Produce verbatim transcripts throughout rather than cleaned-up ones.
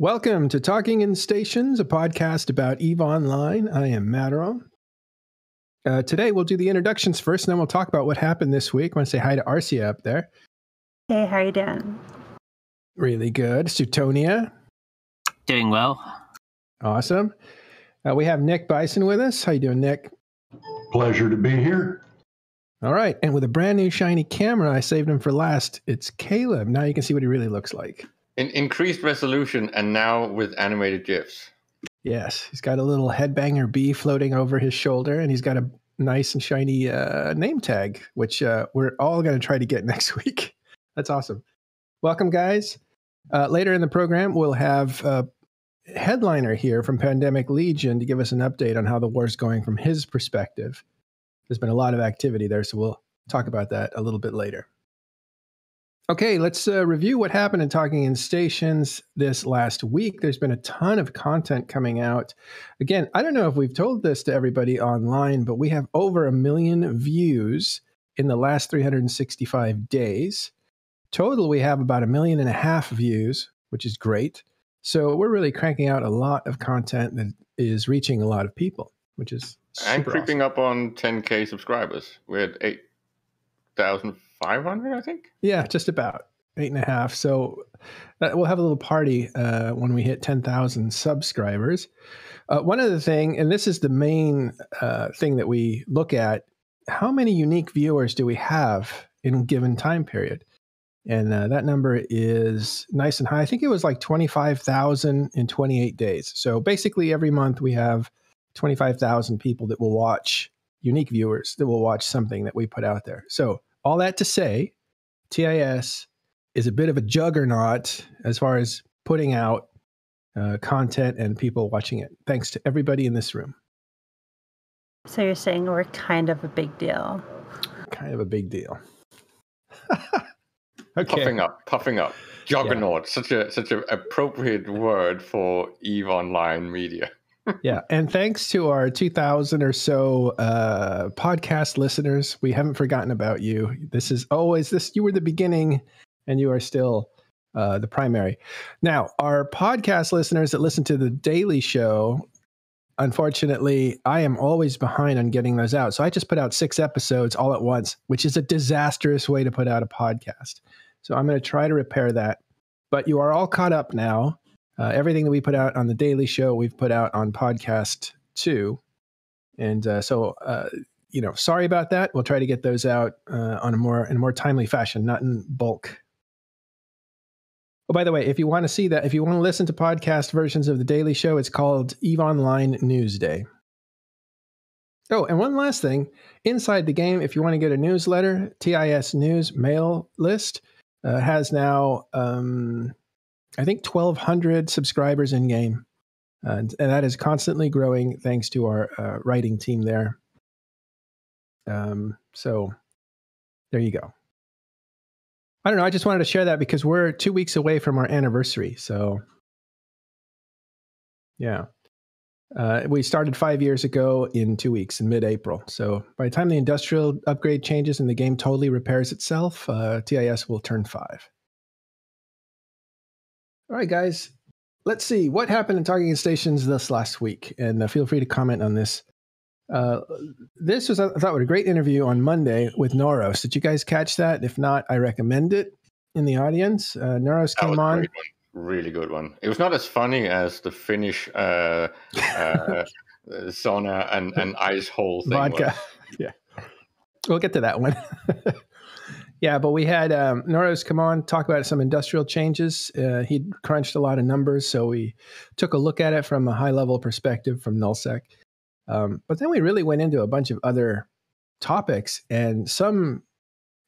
Welcome to Talking in Stations, a podcast about E V E Online. I am Matteron. Uh, today we'll do the introductions first, and then we'll talk about what happened this week. I want to say hi to Arcia up there. Hey, how are you doing? Really good. Suetonia? Doing well. Awesome. Uh, we have Nick Bison with us. How you doing, Nick? Pleasure to be here. All right. And with a brand new shiny camera, I saved him for last. It's Caleb. Now you can see what he really looks like. In increased resolution and now with animated GIFs. Yes. He's got a little headbanger bee floating over his shoulder, and he's got a nice and shiny uh, name tag, which uh, we're all going to try to get next week. That's awesome. Welcome, guys. Uh, later in the program, we'll have a headliner here from Pandemic Legion to give us an update on how the war's going from his perspective. There's been a lot of activity there, so we'll talk about that a little bit later. Okay, let's uh, review what happened in Talking in Stations this last week. There's been a ton of content coming out. Again, I don't know if we've told this to everybody online, but we have over a million views in the last three hundred sixty-five days. Total, we have about a million and a half views, which is great. So we're really cranking out a lot of content that is reaching a lot of people, which is I'm creeping awesome. Up on ten K subscribers. We're at eight thousand five hundred, I think. Yeah, just about eight and a half. So uh, we'll have a little party uh, when we hit ten thousand subscribers. Uh, one other thing, and this is the main uh, thing that we look at, how many unique viewers do we have in a given time period? And uh, that number is nice and high. I think it was like twenty-five thousand in twenty-eight days. So basically every month we have twenty-five thousand people that will watch, unique viewers that will watch something that we put out there. So all that to say, T I S is a bit of a juggernaut as far as putting out uh, content and people watching it. Thanks to everybody in this room. So you're saying we're kind of a big deal. Kind of a big deal. Okay. Puffing up, puffing up. Juggernaut, yeah. such a such an appropriate word for E V E Online media. Yeah, and thanks to our two thousand or so uh, podcast listeners, we haven't forgotten about you. This is always this. You were the beginning, and you are still uh, the primary. Now, our podcast listeners that listen to the Daily Show, unfortunately, I am always behind on getting those out. So I just put out six episodes all at once, which is a disastrous way to put out a podcast. So I'm going to try to repair that. But you are all caught up now. Uh, everything that we put out on The Daily Show, we've put out on podcast too. And uh, so, uh, you know, sorry about that. We'll try to get those out uh, on a more in a more timely fashion, not in bulk. Oh, by the way, if you want to see that, if you want to listen to podcast versions of The Daily Show, it's called E V E Online Newsday. Oh, and one last thing. Inside the game, if you want to get a newsletter, T I S News mail list uh, has now... Um, I think twelve hundred subscribers in game, uh, and, and that is constantly growing thanks to our uh, writing team there. Um, so there you go. I don't know. I just wanted to share that because we're two weeks away from our anniversary. So yeah, uh, we started five years ago in two weeks in mid-April. So by the time the industrial upgrade changes and the game totally repairs itself, uh, T I S will turn five. All right, guys, let's see what happened in Talking in Stations this last week. And uh, feel free to comment on this. Uh, this was, I thought, was a great interview on Monday with Noros. Did you guys catch that? If not, I recommend it in the audience. Uh, Noros that came on. Really good one. It was not as funny as the Finnish uh, uh, sauna and, and ice hole thing. Vodka. Was. Yeah. We'll get to that one. Yeah, but we had um, Noros come on, talk about some industrial changes. Uh, he crunched a lot of numbers, so we took a look at it from a high-level perspective from NullSec. Um, but then we really went into a bunch of other topics and some,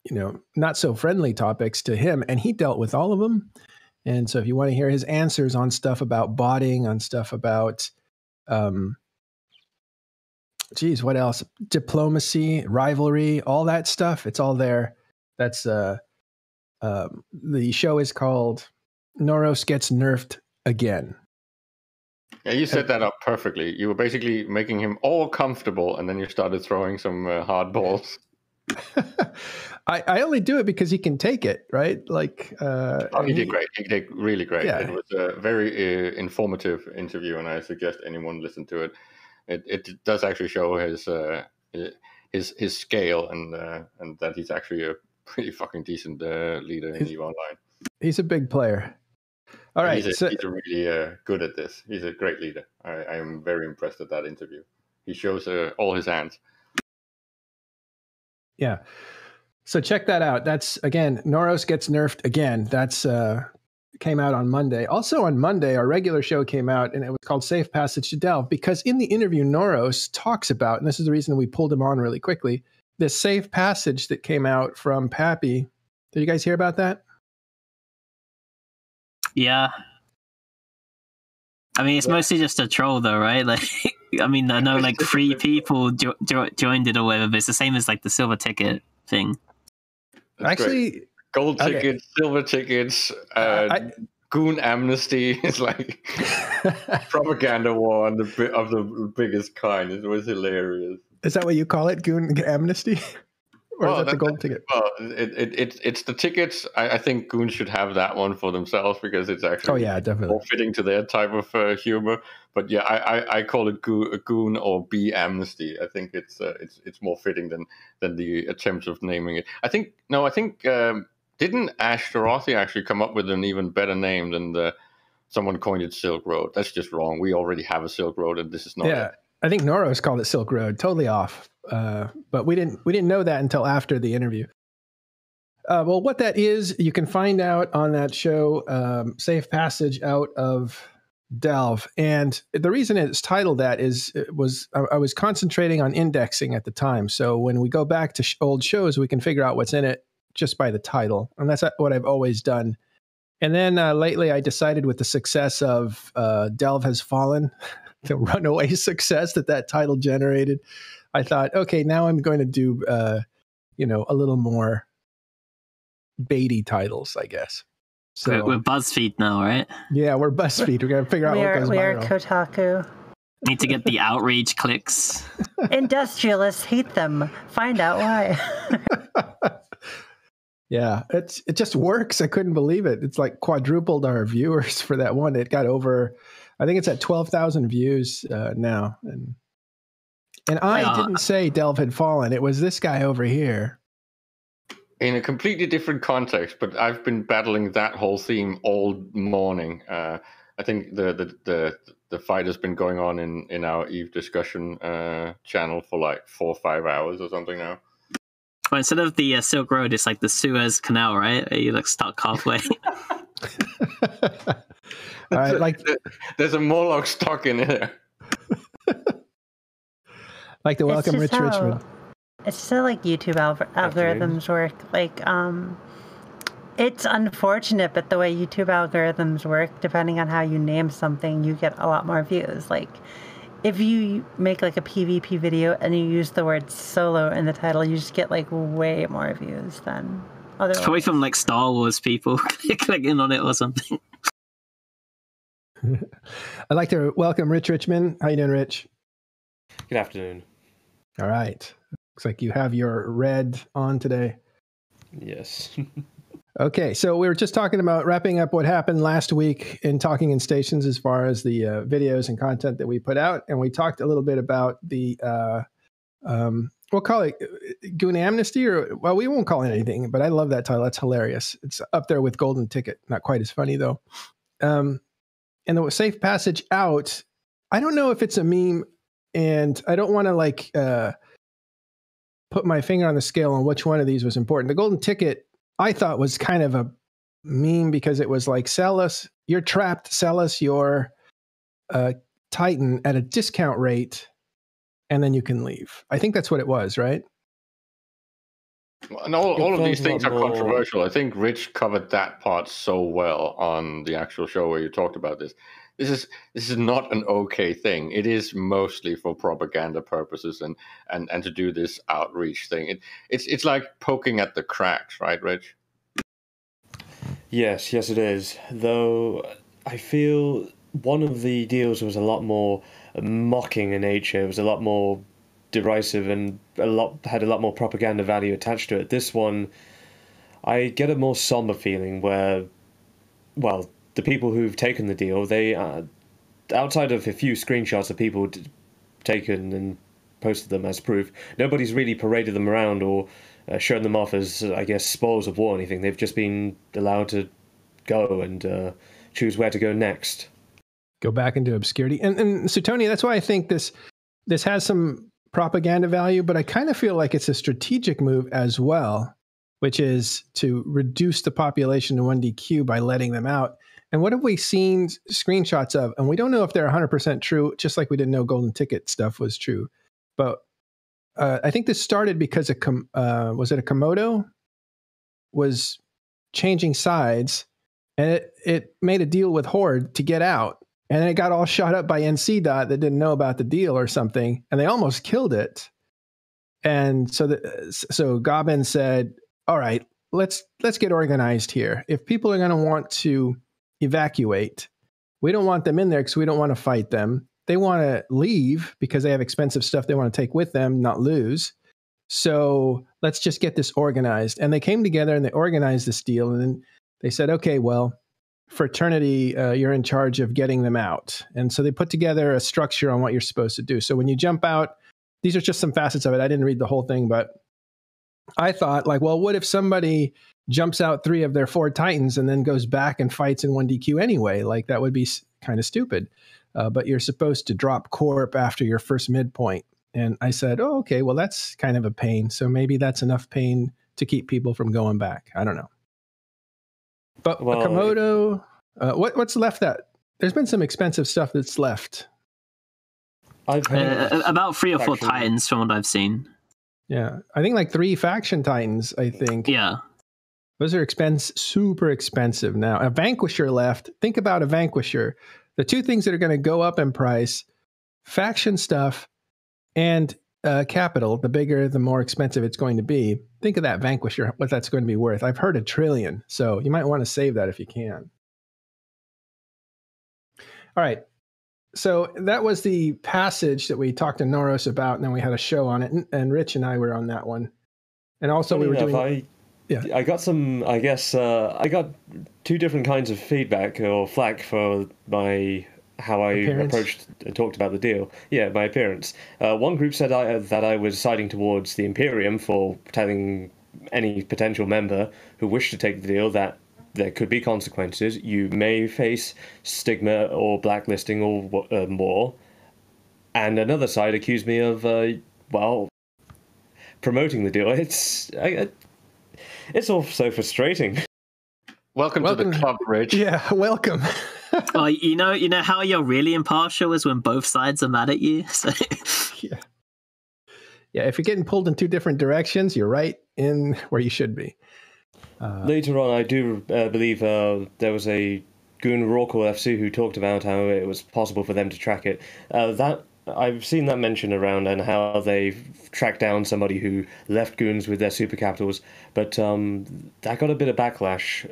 you know, not-so-friendly topics to him, and he dealt with all of them. And so if you want to hear his answers on stuff about botting, on stuff about, um, geez, what else? Diplomacy, rivalry, all that stuff, it's all there. That's uh, uh, the show is called Noros Gets Nerfed Again. Yeah, you set that up perfectly. You were basically making him all comfortable, and then you started throwing some uh, hard balls. I, I only do it because you can take it, right? Like, uh, oh, he did great. He did really great. Yeah. It was a very uh, informative interview, and I suggest anyone listen to it. It, it does actually show his uh, his his scale, and uh, and that he's actually a pretty fucking decent uh, leader in EVE Online. He's a big player. All right, he's, a, so, he's a really uh, good at this. He's a great leader. I, I'm very impressed at that interview. He shows uh, all his hands. Yeah. So check that out. That's, again, Noros Gets Nerfed Again. That's uh, came out on Monday. Also on Monday, our regular show came out, and it was called Safe Passage to Delve, because in the interview, Noros talks about, and this is the reason we pulled him on really quickly, this safe passage that came out from Pappy. Did you guys hear about that? Yeah. I mean, it's yeah. mostly just a troll, though, right? Like... I mean, I know like three people jo jo joined it or whatever, but it's the same as like the silver ticket thing. That's Actually, great. gold okay. tickets, silver tickets, uh, uh, I, goon amnesty is like propaganda war on the, of the biggest kind. It was hilarious. Is that what you call it, goon amnesty? Or well, is that, that the gold that, ticket? Well, it, it, it, it's the tickets. I, I think goons should have that one for themselves because it's actually oh, yeah, definitely. more fitting to their type of uh, humor. But yeah, I, I, I call it goo, goon or B amnesty. I think it's uh, it's it's more fitting than than the attempt of naming it. I think no, I think um, didn't Ash Dorothy actually come up with an even better name than the someone coined it Silk Road? That's just wrong. We already have a Silk Road, and this is not. Yeah, it. I think Noros called it Silk Road. Totally off. Uh, but we didn't we didn't know that until after the interview. Uh, well, what that is, you can find out on that show, um, Safe Passage Out of Delve. And the reason it's titled that is it was I, I was concentrating on indexing at the time. So when we go back to sh old shows, we can figure out what's in it just by the title. And that's what I've always done. And then uh, lately I decided with the success of uh, Delve Has Fallen, the runaway success that that title generated, I thought, okay, now I'm going to do, uh, you know, a little more baity titles, I guess. So we're, we're BuzzFeed now, right? Yeah, we're BuzzFeed. We're gonna figure out we what are, goes we viral. We are Kotaku. Need to get the outrage clicks. Industrialists hate them. Find out why. Yeah, it's it just works. I couldn't believe it. It's like quadrupled our viewers for that one. It got over, I think it's at twelve thousand views uh, now, and. And I uh, didn't say Delve Had Fallen. It was this guy over here. In a completely different context, but I've been battling that whole theme all morning. Uh, I think the, the the the fight has been going on in, in our EVE discussion uh, channel for like four or five hours or something now. Well, instead of the uh, Silk Road, it's like the Suez Canal, right? You're like stuck halfway. All right, like there's a Moloch stuck in there. Like the welcome Rich how, Richmond. It's just how like YouTube al algorithms work. Like, um, it's unfortunate, but the way YouTube algorithms work, depending on how you name something, you get a lot more views. Like, if you make like a PvP video and you use the word solo in the title, you just get like way more views than other. It's probably from like Star Wars people clicking on it or something. I'd like to welcome Rich Richmond. How you doing, Rich? Good afternoon. All right. Looks like you have your red on today. Yes. Okay. So we were just talking about wrapping up what happened last week in Talking in Stations as far as the uh, videos and content that we put out. And we talked a little bit about the, uh, um, we'll call it Goon Amnesty, or, well, we won't call it anything, but I love that title. That's hilarious. It's up there with Golden Ticket. Not quite as funny, though. Um, and the Safe Passage Out, I don't know if it's a meme. And I don't want to like uh, put my finger on the scale on which one of these was important. The golden ticket, I thought, was kind of a meme because it was like, sell us, you're trapped, sell us your uh, Titan at a discount rate, and then you can leave. I think that's what it was, right? Well, and all, all of these things are controversial. I think Rich covered that part so well on the actual show where you talked about this. This is this is not an okay thing. It is mostly for propaganda purposes and and and to do this outreach thing. It it's it's like poking at the cracks, right, Rich? Yes, yes, it is. Though I feel one of the deals was a lot more mocking in nature. It was a lot more derisive and a lot had a lot more propaganda value attached to it. This one, I get a more somber feeling where, well, the people who've taken the deal, they, uh, outside of a few screenshots of people d taken and posted them as proof, nobody's really paraded them around or uh, shown them off as, I guess, spoils of war or anything. They've just been allowed to go and uh, choose where to go next. Go back into obscurity. And, and so, Tony, that's why I think this this has some propaganda value, but I kind of feel like it's a strategic move as well, which is to reduce the population to one D Q by letting them out. And what have we seen screenshots of? And we don't know if they're one hundred percent true, just like we didn't know golden ticket stuff was true. But uh, I think this started because, a com uh, was it a Komodo? Was changing sides, and it, it made a deal with Horde to get out. And it got all shot up by N C dot that didn't know about the deal or something, and they almost killed it. And so, the, so Gobbin said, "All right, let's let's get organized here. If people are going to want to evacuate, we don't want them in there because we don't want to fight them. They want to leave because they have expensive stuff they want to take with them, not lose. So let's just get this organized." And they came together and they organized this deal, and then they said, "Okay, well, Fraternity, uh, you're in charge of getting them out." And so they put together a structure on what you're supposed to do. So when you jump out, these are just some facets of it. I didn't read the whole thing, but I thought, like, well, what if somebody jumps out three of their four Titans and then goes back and fights in one D Q anyway? Like, that would be kind of stupid. Uh, but you're supposed to drop Corp after your first midpoint. And I said, oh, okay, well, that's kind of a pain. So maybe that's enough pain to keep people from going back. I don't know. But well, Komodo, uh, what, what's left that? There's been some expensive stuff that's left. I've heard uh, about three or faction. four Titans from what I've seen. Yeah, I think like three faction Titans, I think. Yeah. Those are expense, super expensive now. A Vanquisher left. Think about a Vanquisher. The two things that are going to go up in price, faction stuff and uh, capital. The bigger, the more expensive it's going to be. Think of that Vanquisher, what that's going to be worth. I've heard a trillion, so you might want to save that if you can. All right, so that was the passage that we talked to Noros about, and then we had a show on it, and, and Rich and I were on that one. And also Funny we were enough, doing... I, yeah. I got some, I guess, uh, I got two different kinds of feedback or flack for my... how I appearance. approached and talked about the deal. Yeah, my appearance. Uh, one group said I, uh, that I was siding towards the Imperium for telling any potential member who wished to take the deal that there could be consequences. You may face stigma or blacklisting or uh, more. And another side accused me of, uh, well, promoting the deal. It's, I, it's all so frustrating. Welcome, welcome to the club, Rich. Yeah, welcome. Oh, you know, you know how you're really impartial is when both sides are mad at you. So. Yeah, yeah. If you're getting pulled in two different directions, you're right in where you should be. Uh, Later on, I do uh, believe uh, there was a Goon Rorqual F C who talked about how it was possible for them to track it. Uh, that I've seen that mentioned around, and how they tracked down somebody who left Goons with their super capitals, but um, that got a bit of backlash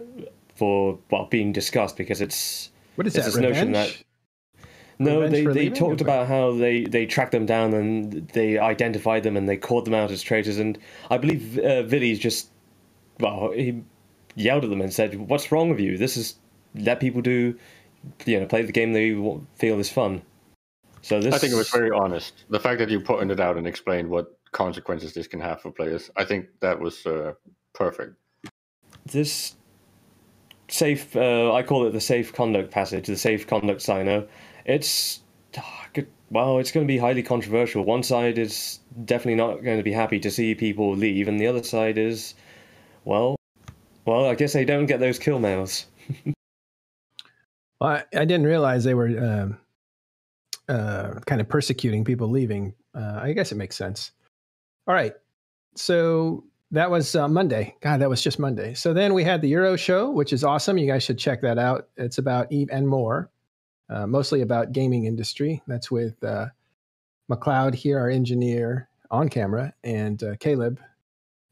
for well, being discussed because it's. What is that, notion that? No, they, they talked about how they, they tracked them down and they identified them and they called them out as traitors. And I believe uh, Vili just, well, he yelled at them and said, "What's wrong with you? This is, let people do, you know, play the game they feel is fun." So this, I think it was very honest. The fact that you pointed it out and explained what consequences this can have for players, I think that was uh, perfect. This... safe, uh, I call it the safe conduct passage, the safe conduct signer. It's, well, it's going to be highly controversial. One side is definitely not going to be happy to see people leave, and the other side is, well, well, I guess they don't get those kill mails. Well, I, I didn't realize they were uh, uh, kind of persecuting people leaving. Uh, I guess it makes sense. All right, so... that was uh, Monday. God, that was just Monday. So then we had the Euro show, which is awesome. You guys should check that out. It's about Eve and more, uh, mostly about gaming industry. That's with uh, McLeod here, our engineer on camera, and uh, Caleb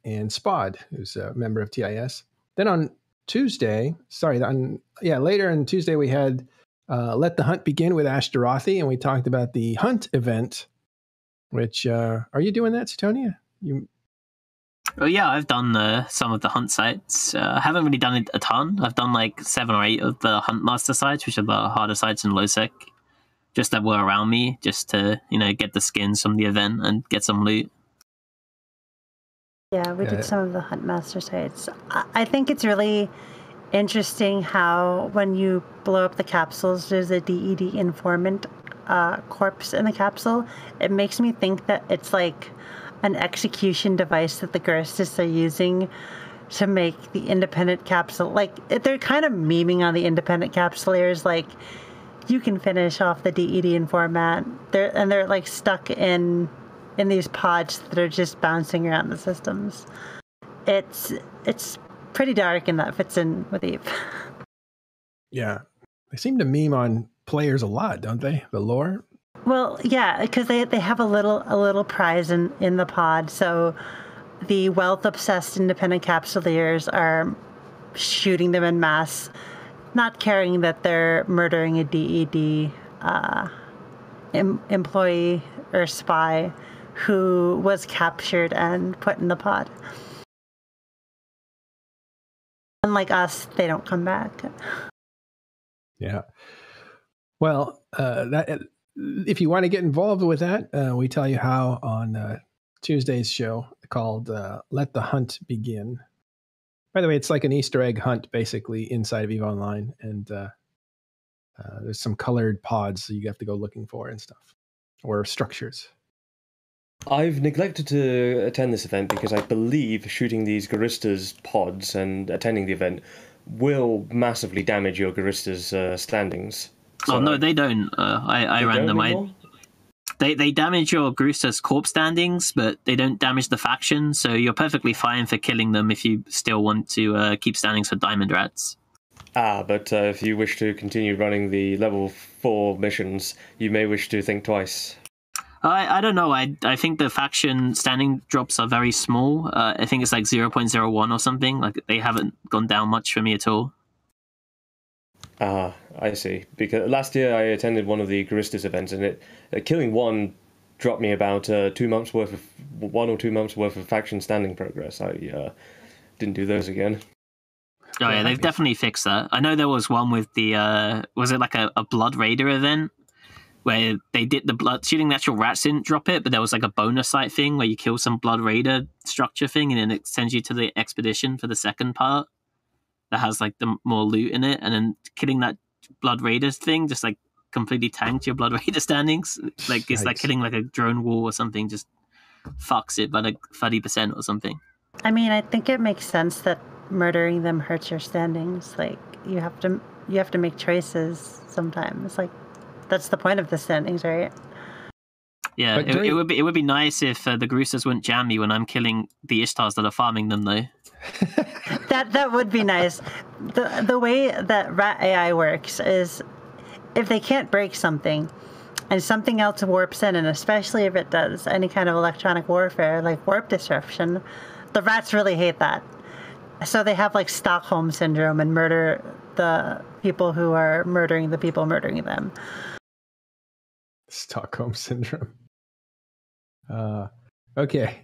and Spod, who's a member of T I S. Then on Tuesday, sorry, on, yeah, later on Tuesday, we had uh, Let the Hunt Begin with Ash Dorothy, and we talked about the Hunt event which uh, are you doing that, Suetonia? You... Oh, yeah, I've done uh, some of the hunt sites. Uh, I haven't really done it a ton. I've done like seven or eight of the hunt master sites, which are the harder sites in LoSec, just that were around me, just to, you know, get the skins from the event and get some loot. Yeah, we did some of the hunt master sites. I think it's really interesting how when you blow up the capsules, there's a D E D informant uh, corpse in the capsule. It makes me think that it's like an execution device that the Gerstists are using to make the independent capsule. Like, they're kind of memeing on the independent capsuleers, like, you can finish off the D E D informant. They're, and they're like stuck in... in these pods that are just bouncing around the systems. It's it's pretty dark, and that fits in with Eve. Yeah. They seem to meme on players a lot, don't they? The lore? Well, yeah, because they, they have a little a little prize in, in the pod. So the wealth-obsessed independent capsuleers are shooting them en masse, not caring that they're murdering a D E D uh, em- employee or spy who was captured and put in the pod. Unlike us, they don't come back. Yeah. Well, uh, that, if you want to get involved with that, uh, we tell you how on uh, Tuesday's show called uh, Let the Hunt Begin. By the way, it's like an Easter egg hunt, basically, inside of EVE Online. And uh, uh, there's some colored pods that you have to go looking for and stuff, or structures. I've neglected to attend this event because I believe shooting these Garista's pods and attending the event will massively damage your Garista's uh, standings. So oh, no, they don't. Uh, I, I they ran don't them. I, they, they damage your Garista's corp standings, but they don't damage the faction, so you're perfectly fine for killing them if you still want to uh, keep standings for Diamond Rats. Ah, but uh, if you wish to continue running the level four missions, you may wish to think twice. I, I don't know. I I think the faction standing drops are very small. Uh, I think it's like zero point zero one or something. Like, they haven't gone down much for me at all. Ah, I see. Because last year I attended one of the Garistas events, and it uh, killing one dropped me about uh, two months worth of one or two months worth of faction standing progress. I uh, didn't do those again. Oh yeah, they've definitely fixed that. I know there was one with the uh, was it like a, a Blood Raider event where they did the blood shooting the actual rats didn't drop it, but there was like a bonus site thing where you kill some Blood Raider structure thing and then it sends you to the expedition for the second part that has like the more loot in it, and then killing that Blood Raider thing just like completely tanked your Blood Raider standings. Like, it's nice. Like killing like a drone wall or something just fucks it by like thirty percent or something. I mean, I think it makes sense that murdering them hurts your standings. Like, you have to you have to make choices sometimes. Like, that's the point of the standings, right? Yeah, it, it would be it would be nice if uh, the Garistas wouldn't jam me when I'm killing the Ishtars that are farming them, though. that that would be nice. the The way that Rat A I works is, if they can't break something, and something else warps in, and especially if it does any kind of electronic warfare like warp disruption, the rats really hate that. So they have like Stockholm syndrome and murder the people who are murdering the people murdering them. Stockholm syndrome. Uh, okay.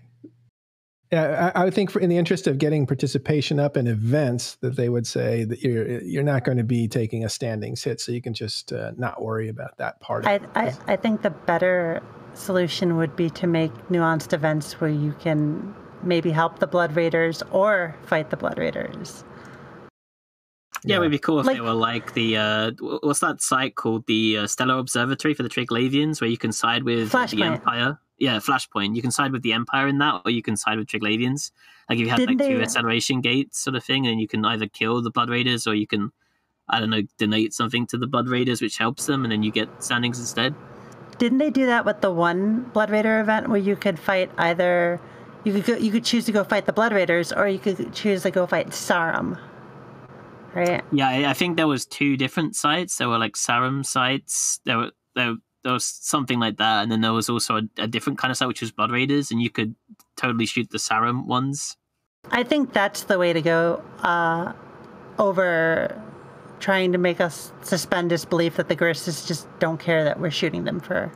Yeah, I, I would think, for, in the interest of getting participation up in events, that they would say that you're you're not going to be taking a standings hit, so you can just uh, not worry about that part. I, of it. I I think the better solution would be to make nuanced events where you can maybe help the Blood Raiders or fight the Blood Raiders. Yeah, yeah. It would be cool if like, they were like the... Uh, what's that site called? The uh, Stellar Observatory for the Triglavians, where you can side with Flashpoint. The Empire. Yeah, Flashpoint. You can side with the Empire in that, or you can side with Triglavians. Like, if you had Didn't like two they... acceleration gates sort of thing, and you can either kill the Blood Raiders, or you can, I don't know, donate something to the Blood Raiders, which helps them, and then you get standings instead. Didn't they do that with the one Blood Raider event, where you could fight either... You could go, you could choose to go fight the Blood Raiders, or you could choose to go fight Sarum, right? Yeah, I think there was two different sites. There were like Sarum sites. There were there, there was something like that, and then there was also a, a different kind of site which was Blood Raiders, and you could totally shoot the Sarum ones. I think that's the way to go uh, over trying to make us suspend disbelief that the Garistas just don't care that we're shooting them for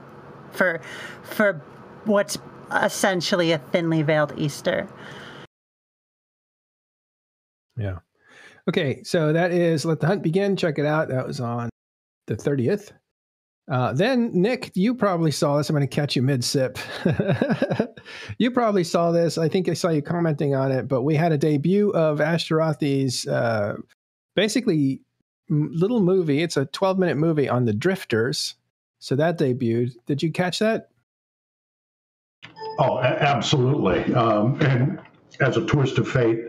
for for. what's essentially a thinly veiled Easter. Yeah. Okay, so that is Let the Hunt Begin. Check it out. That was on the thirtieth. Uh, then, Nick, you probably saw this. I'm going to catch you mid-sip. You probably saw this. I think I saw you commenting on it, but we had a debut of Ashtarathi's uh, basically m- little movie. It's a twelve-minute movie on the Drifters. So that debuted. Did you catch that? Oh, a- absolutely. Um, and as a twist of fate,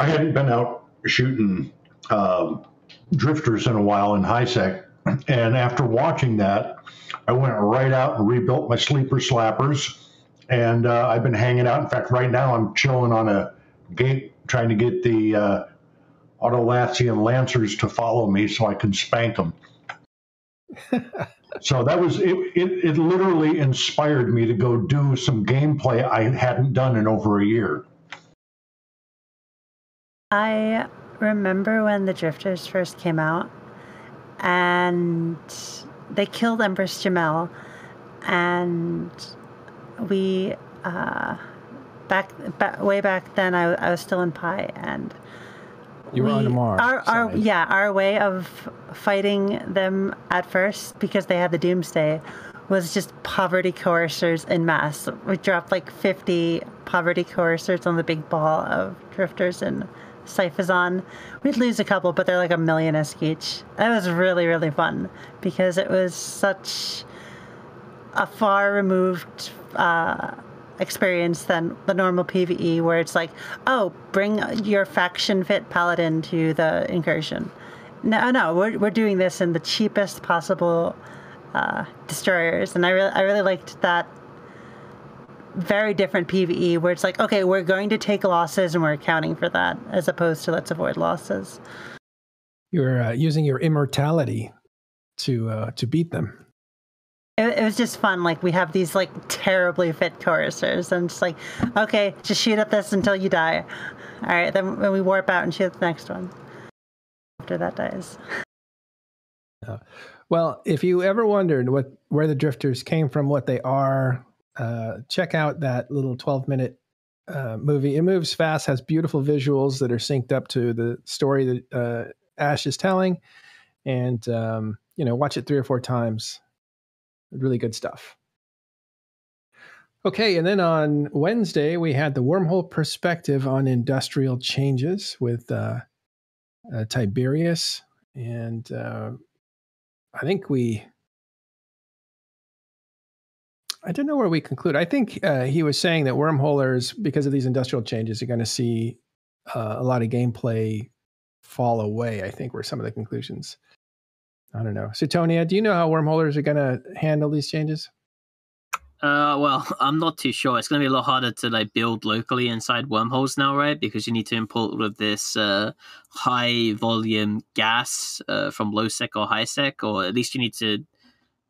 I hadn't been out shooting uh, drifters in a while in HiSec. And after watching that, I went right out and rebuilt my sleeper slappers. And uh, I've been hanging out. In fact, right now I'm chilling on a gate trying to get the uh, Autolathian Lancers to follow me so I can spank them. So that was it, it. It literally inspired me to go do some gameplay I hadn't done in over a year. I remember when the Drifters first came out. And they killed Empress Jamel, and we uh, back, back way back then. I, I was still in Pi, and you we, were on Amar. Our, our, yeah, our way of fighting them at first, because they had the Doomsday, was just poverty coercers en masse. We dropped like fifty poverty coercers on the big ball of drifters and Cyphazon. We'd lose a couple, but they're like a million-esque each. That was really, really fun because it was such a far removed uh, experience than the normal PvE, where it's like, oh, bring your faction fit paladin to the incursion. No, no, we're we're doing this in the cheapest possible uh, destroyers, and I really, I really liked that. Very different PvE, where it's like, okay, we're going to take losses and we're accounting for that, as opposed to let's avoid losses. You're uh, using your immortality to uh, to beat them. It, it was just fun. Like, we have these like terribly fit coercers, and it's like, okay, just shoot at this until you die. All right, then when we warp out and shoot at the next one after that dies. Uh, well, if you ever wondered what where the Drifters came from, what they are. Uh, check out that little twelve-minute uh, movie. It moves fast, has beautiful visuals that are synced up to the story that uh, Ash is telling. And, um, you know, watch it three or four times. Really good stuff. Okay, and then on Wednesday, we had the Wormhole Perspective on Industrial Changes with uh, uh, Tiberius. And uh, I think we... I don't know where we conclude. I think uh, he was saying that wormholers, because of these industrial changes, are going to see uh, a lot of gameplay fall away, I think, were some of the conclusions. I don't know. Suetonia, do you know how wormholers are going to handle these changes? Uh, well, I'm not too sure. It's going to be a lot harder to like build locally inside wormholes now, right? Because you need to import all of this uh, high-volume gas uh, from low-sec or high-sec, or at least you need to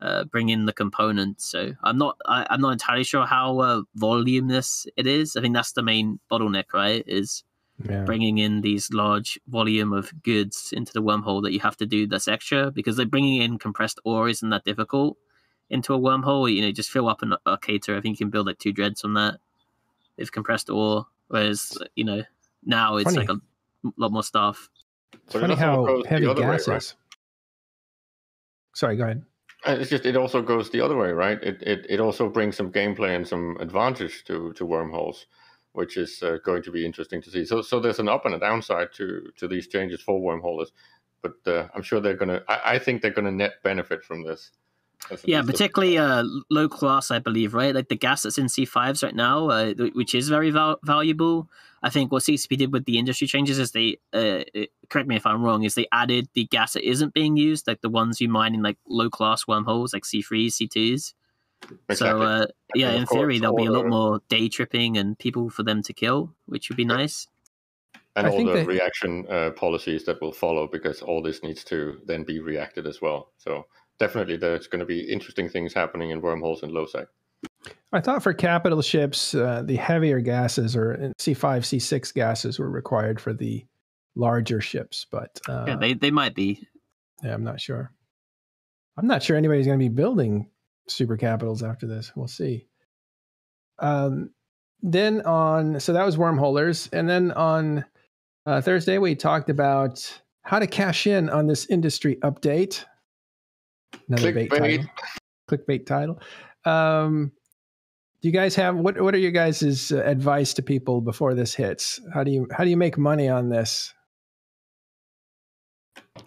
Uh, bring in the components. So I'm not I, I'm not entirely sure how uh, voluminous it is. I think that's the main bottleneck, right, is yeah. bringing in these large volume of goods into the wormhole that you have to do this extra, because they're bringing in compressed ore isn't that difficult into a wormhole. You know, just fill up an arcator. I think you can build like two dreads on that with compressed ore, whereas, you know, now it's funny. like a lot more stuff. It's funny how heavy gas way, is. Right? Sorry, go ahead. It's just, it also goes the other way, right? It it, it also brings some gameplay and some advantage to, to wormholes, which is uh, going to be interesting to see. So so there's an up and a downside to, to these changes for wormholers, but uh, I'm sure they're going to, I think they're going to net benefit from this. That's yeah, particularly uh, low class, I believe, right? Like the gas that's in C fives right now, uh, which is very val- valuable. I think what C C P did with the industry changes is they, uh, it, correct me if I'm wrong, is they added the gas that isn't being used, like the ones you mine in like low class wormholes, like C threes, C twos. Exactly. So uh, yeah, in theory, there'll be a lot more day tripping and people for them to kill, which would be nice. And all the reaction uh, policies that will follow, because all this needs to then be reacted as well. So definitely there's going to be interesting things happening in wormholes and low-sec. I thought for capital ships, uh, the heavier gases or C five, C six gases were required for the larger ships, but... Uh, yeah, they, they might be. Yeah, I'm not sure. I'm not sure anybody's going to be building super capitals after this. We'll see. Um, then on, so that was Wormholers. And then on uh, Thursday, we talked about how to cash in on this industry update. Another clickbait title. Clickbait title. Um, do you guys have, what, what are your guys' advice to people before this hits? How do you, how do you make money on this?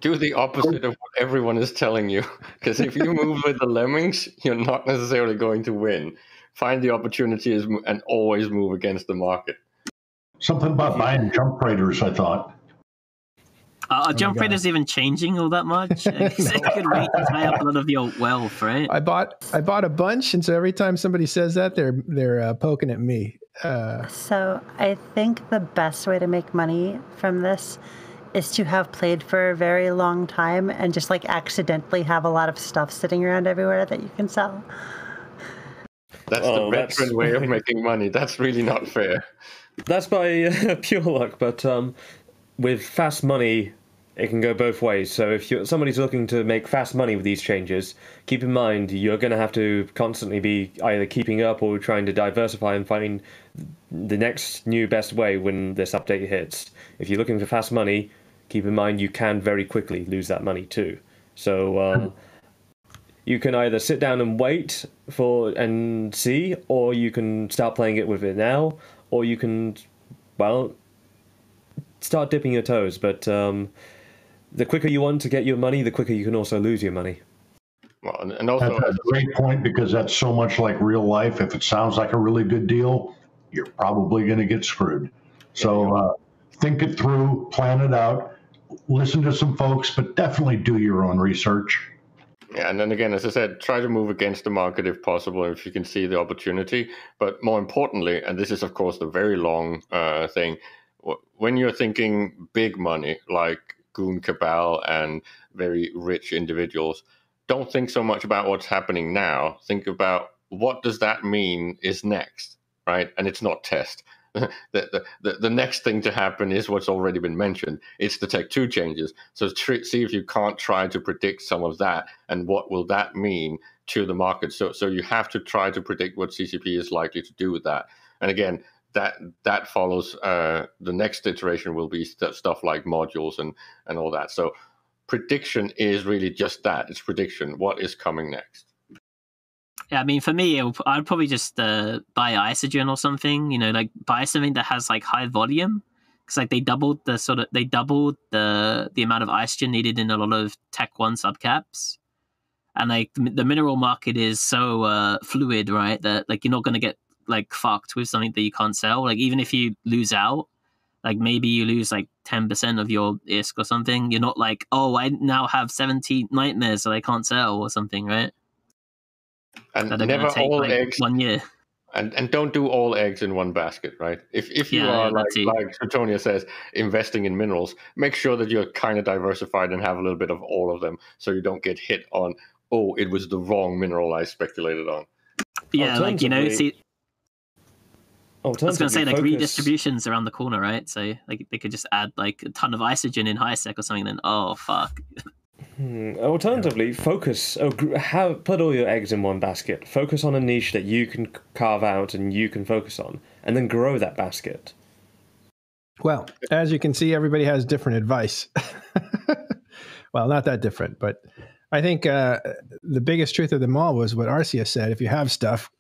Do the opposite of what everyone is telling you. Because if you move with the lemmings, you're not necessarily going to win. Find the opportunities and always move against the market. Something about buying jump freighters, I thought. Uh, are jump oh freighters even changing all that much? It's a good way to tie up a lot of the old wealth, right? I bought, I bought a bunch, and so every time somebody says that, they're, they're uh, poking at me. Uh, so I think the best way to make money from this is to have played for a very long time and just like accidentally have a lot of stuff sitting around everywhere that you can sell. That's oh, the veteran that's... way of making money. That's really not fair. That's by uh, pure luck, but um, with fast money, it can go both ways. So if you're, somebody's looking to make fast money with these changes, keep in mind you're going to have to constantly be either keeping up or trying to diversify and find the next new best way when this update hits. If you're looking for fast money, keep in mind you can very quickly lose that money too. So um, you can either sit down and wait for and see, or you can start playing it with it now, or you can, well, start dipping your toes. But um, the quicker you want to get your money, the quicker you can also lose your money. Well, and also that's a great point, because that's so much like real life. If it sounds like a really good deal, you're probably going to get screwed. So uh, think it through, plan it out, listen to some folks, but definitely do your own research. Yeah, and then again, as I said, try to move against the market if possible, if you can see the opportunity. But more importantly, and this is, of course, the very long uh, thing, when you're thinking big money, like Goon Cabal and very rich individuals, don't think so much about what's happening now. Think about what does that mean is next, right? And it's not test. The, the, the next thing to happen is what's already been mentioned. It's the Tech two changes. So tr see if you can't try to predict some of that and what will that mean to the market. So, so you have to try to predict what C C P is likely to do with that. And again, that that follows uh, the next iteration will be st stuff like modules and, and all that. So prediction is really just that. It's prediction. What is coming next? Yeah, I mean, for me, it'll, I'd probably just uh, buy Isogen or something, you know, like buy something that has like high volume, because like they doubled the sort of they doubled the the amount of Isogen needed in a lot of Tech one subcaps, and like the, the mineral market is so uh, fluid, right? That like you're not going to get like fucked with something that you can't sell. Like even if you lose out, like maybe you lose like ten percent of your I S K or something. You're not like, oh, I now have seventy nightmares that I can't sell or something, right? And never take, all like, eggs one year. And and don't do all eggs in one basket, right? If if you yeah, are yeah, like like Suetonia says, investing in minerals, make sure that you're kind of diversified and have a little bit of all of them, so you don't get hit on, oh, it was the wrong mineral I speculated on. Yeah, like you know, see. I was going to say, like, focus. Redistribution's around the corner, right? So, like, they could just add, like, a ton of Isogen in HiSec or something, then, oh, fuck. Hmm. Alternatively, focus. Oh, have, put all your eggs in one basket. Focus on a niche that you can carve out and you can focus on, and then grow that basket. Well, as you can see, everybody has different advice. Well, not that different, but I think uh, the biggest truth of them all was what Arcia said. If you have stuff,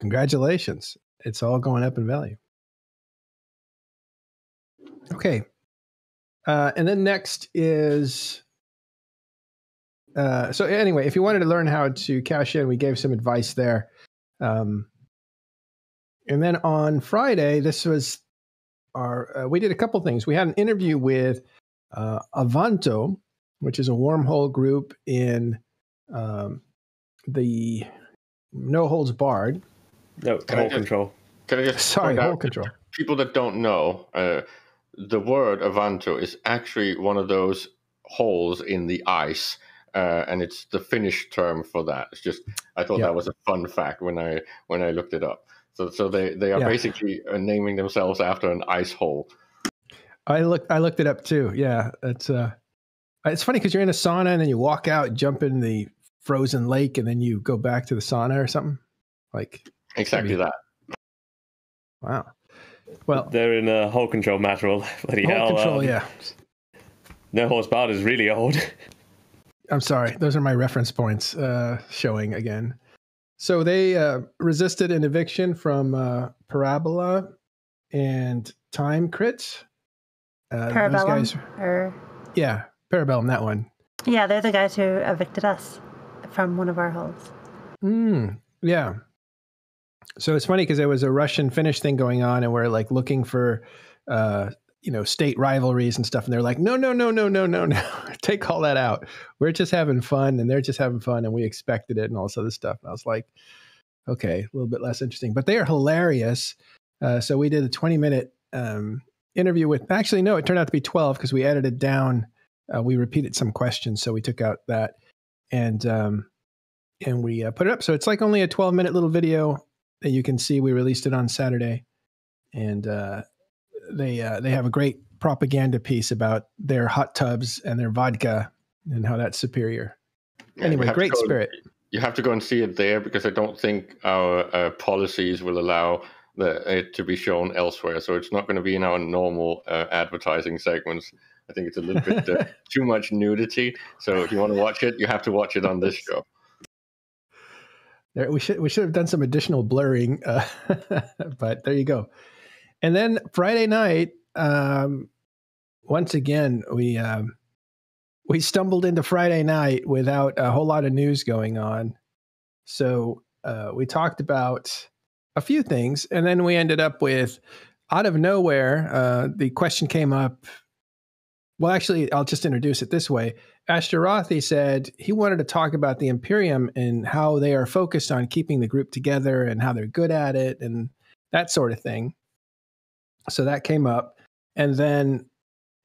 congratulations. It's all going up in value. Okay. Uh, and then next is... Uh, so anyway, if you wanted to learn how to cash in, we gave some advice there. Um, and then on Friday, this was our... Uh, we did a couple things. We had an interview with uh, Avanto, which is a wormhole group in um, the No Holds Barred. No, can hole just, control. Can I just Sorry, hole control. People that don't know, uh, the word Avanto is actually one of those holes in the ice, uh, and it's the Finnish term for that. It's just I thought yeah. that was a fun fact when I when I looked it up. So so they they are yeah. basically naming themselves after an ice hole. I looked I looked it up too. Yeah, it's uh, it's funny because you're in a sauna and then you walk out, jump in the frozen lake, and then you go back to the sauna or something like. Exactly that. Wow. Well, they're in a hull control manual. Bloody hull hell, control, um, yeah. No horse barred is really old. I'm sorry. Those are my reference points uh, showing again. So they uh, resisted an eviction from uh, Parabola and Time Crit. Uh, Parabellum? Those guys, or... Yeah, Parabellum, that one. Yeah, they're the guys who evicted us from one of our hulls. Mm, yeah. So it's funny because there was a Russian-Finnish thing going on, and we're like looking for, uh, you know, state rivalries and stuff. And they're like, no, no, no, no, no, no, no. Take all that out. We're just having fun, and they're just having fun, and we expected it and all this other stuff. And I was like, okay, a little bit less interesting. But they are hilarious. Uh, so we did a twenty-minute um, interview with, actually, no, it turned out to be twelve because we edited down. Uh, we repeated some questions, so we took out that. And, um, and we uh, put it up. So it's like only a twelve-minute little video that you can see. We released it on Saturday, and uh, they uh, they have a great propaganda piece about their hot tubs and their vodka and how that's superior. Yeah, anyway, great go, spirit. You have to go and see it there because I don't think our uh, policies will allow the, it to be shown elsewhere. So it's not going to be in our normal uh, advertising segments. I think it's a little bit uh, too much nudity. So if you want to watch it, you have to watch it on this show. We should we should have done some additional blurring, uh, but there you go. And then Friday night, um, once again, we um, we stumbled into Friday night without a whole lot of news going on. So uh, we talked about a few things, and then we ended up with, out of nowhere, uh, the question came up. Well, actually, I'll just introduce it this way. Ashtarothi said he wanted to talk about the Imperium and how they are focused on keeping the group together and how they're good at it and that sort of thing. So that came up. And then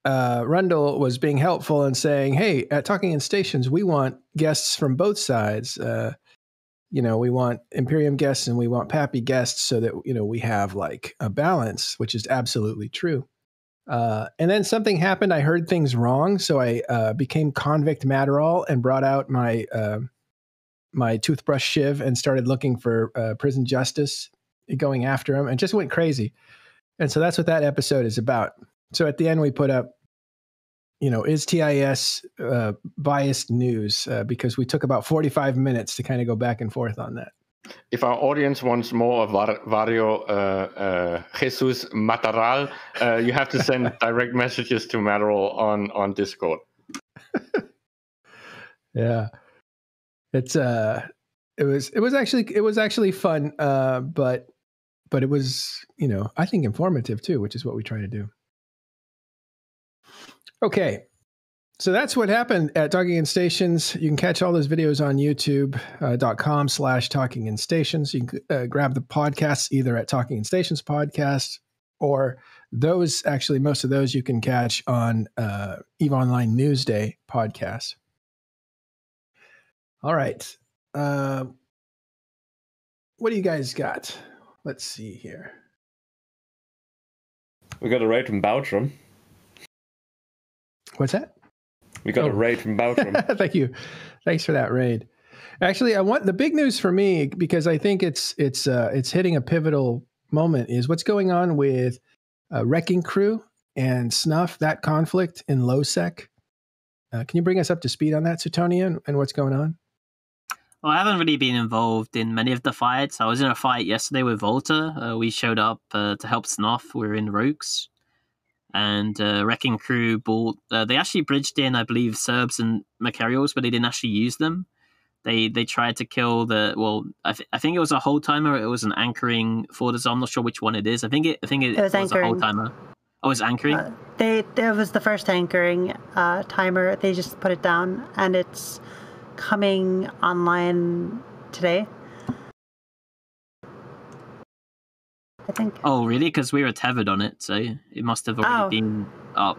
uh, Rundle was being helpful and saying, hey, at Talking in Stations, we want guests from both sides. Uh, you know, we want Imperium guests and we want Pappy guests so that, you know, we have like a balance, which is absolutely true. Uh, and then something happened. I heard things wrong. So I uh, became Convict Matterall and brought out my uh, my toothbrush shiv and started looking for uh, prison justice, going after him, and just went crazy. And so that's what that episode is about. So at the end, we put up, you know, is T I S uh, biased news? Uh, because we took about forty-five minutes to kind of go back and forth on that. If our audience wants more of Vario uh, uh, Jesus Mataral, uh, you have to send direct messages to Mataral on, on Discord. Yeah, it's uh, it was it was actually it was actually fun, uh, but but it was, you know, I think informative too, which is what we try to do. Okay. So that's what happened at Talking in Stations. You can catch all those videos on youtube dot com uh, slash Talking in Stations. You can uh, grab the podcasts either at Talking in Stations podcast, or those, actually, most of those you can catch on uh, EVE Online Newsday podcast. All right. Uh, what do you guys got? Let's see here. We got a raid from Boutram. What's that? We got oh. a raid from Boutram. Thank you. Thanks for that raid. Actually, I want the big news for me, because I think it's it's uh, it's hitting a pivotal moment, is what's going on with uh, Wrecking Crew and Snuff, that conflict in LoSec. Uh, can you bring us up to speed on that, Suetonia, and, and what's going on? Well, I haven't really been involved in many of the fights. I was in a fight yesterday with Volta. Uh, we showed up uh, to help Snuff. We were in Rooks. And uh, Wrecking Crew bought... Uh, they actually bridged in, I believe, Serbs and Macarials, but they didn't actually use them. They they tried to kill the... Well, I, th- I think it was a Whole-Timer. It was an anchoring Fordas. I'm not sure which one it is. I think it, I think it, it was, was a Whole-Timer. Oh, it was anchoring? Uh, they, it was the first anchoring uh, timer. They just put it down, and it's coming online today, I think. Oh, really? Because we were tethered on it, so it must have already oh. been up.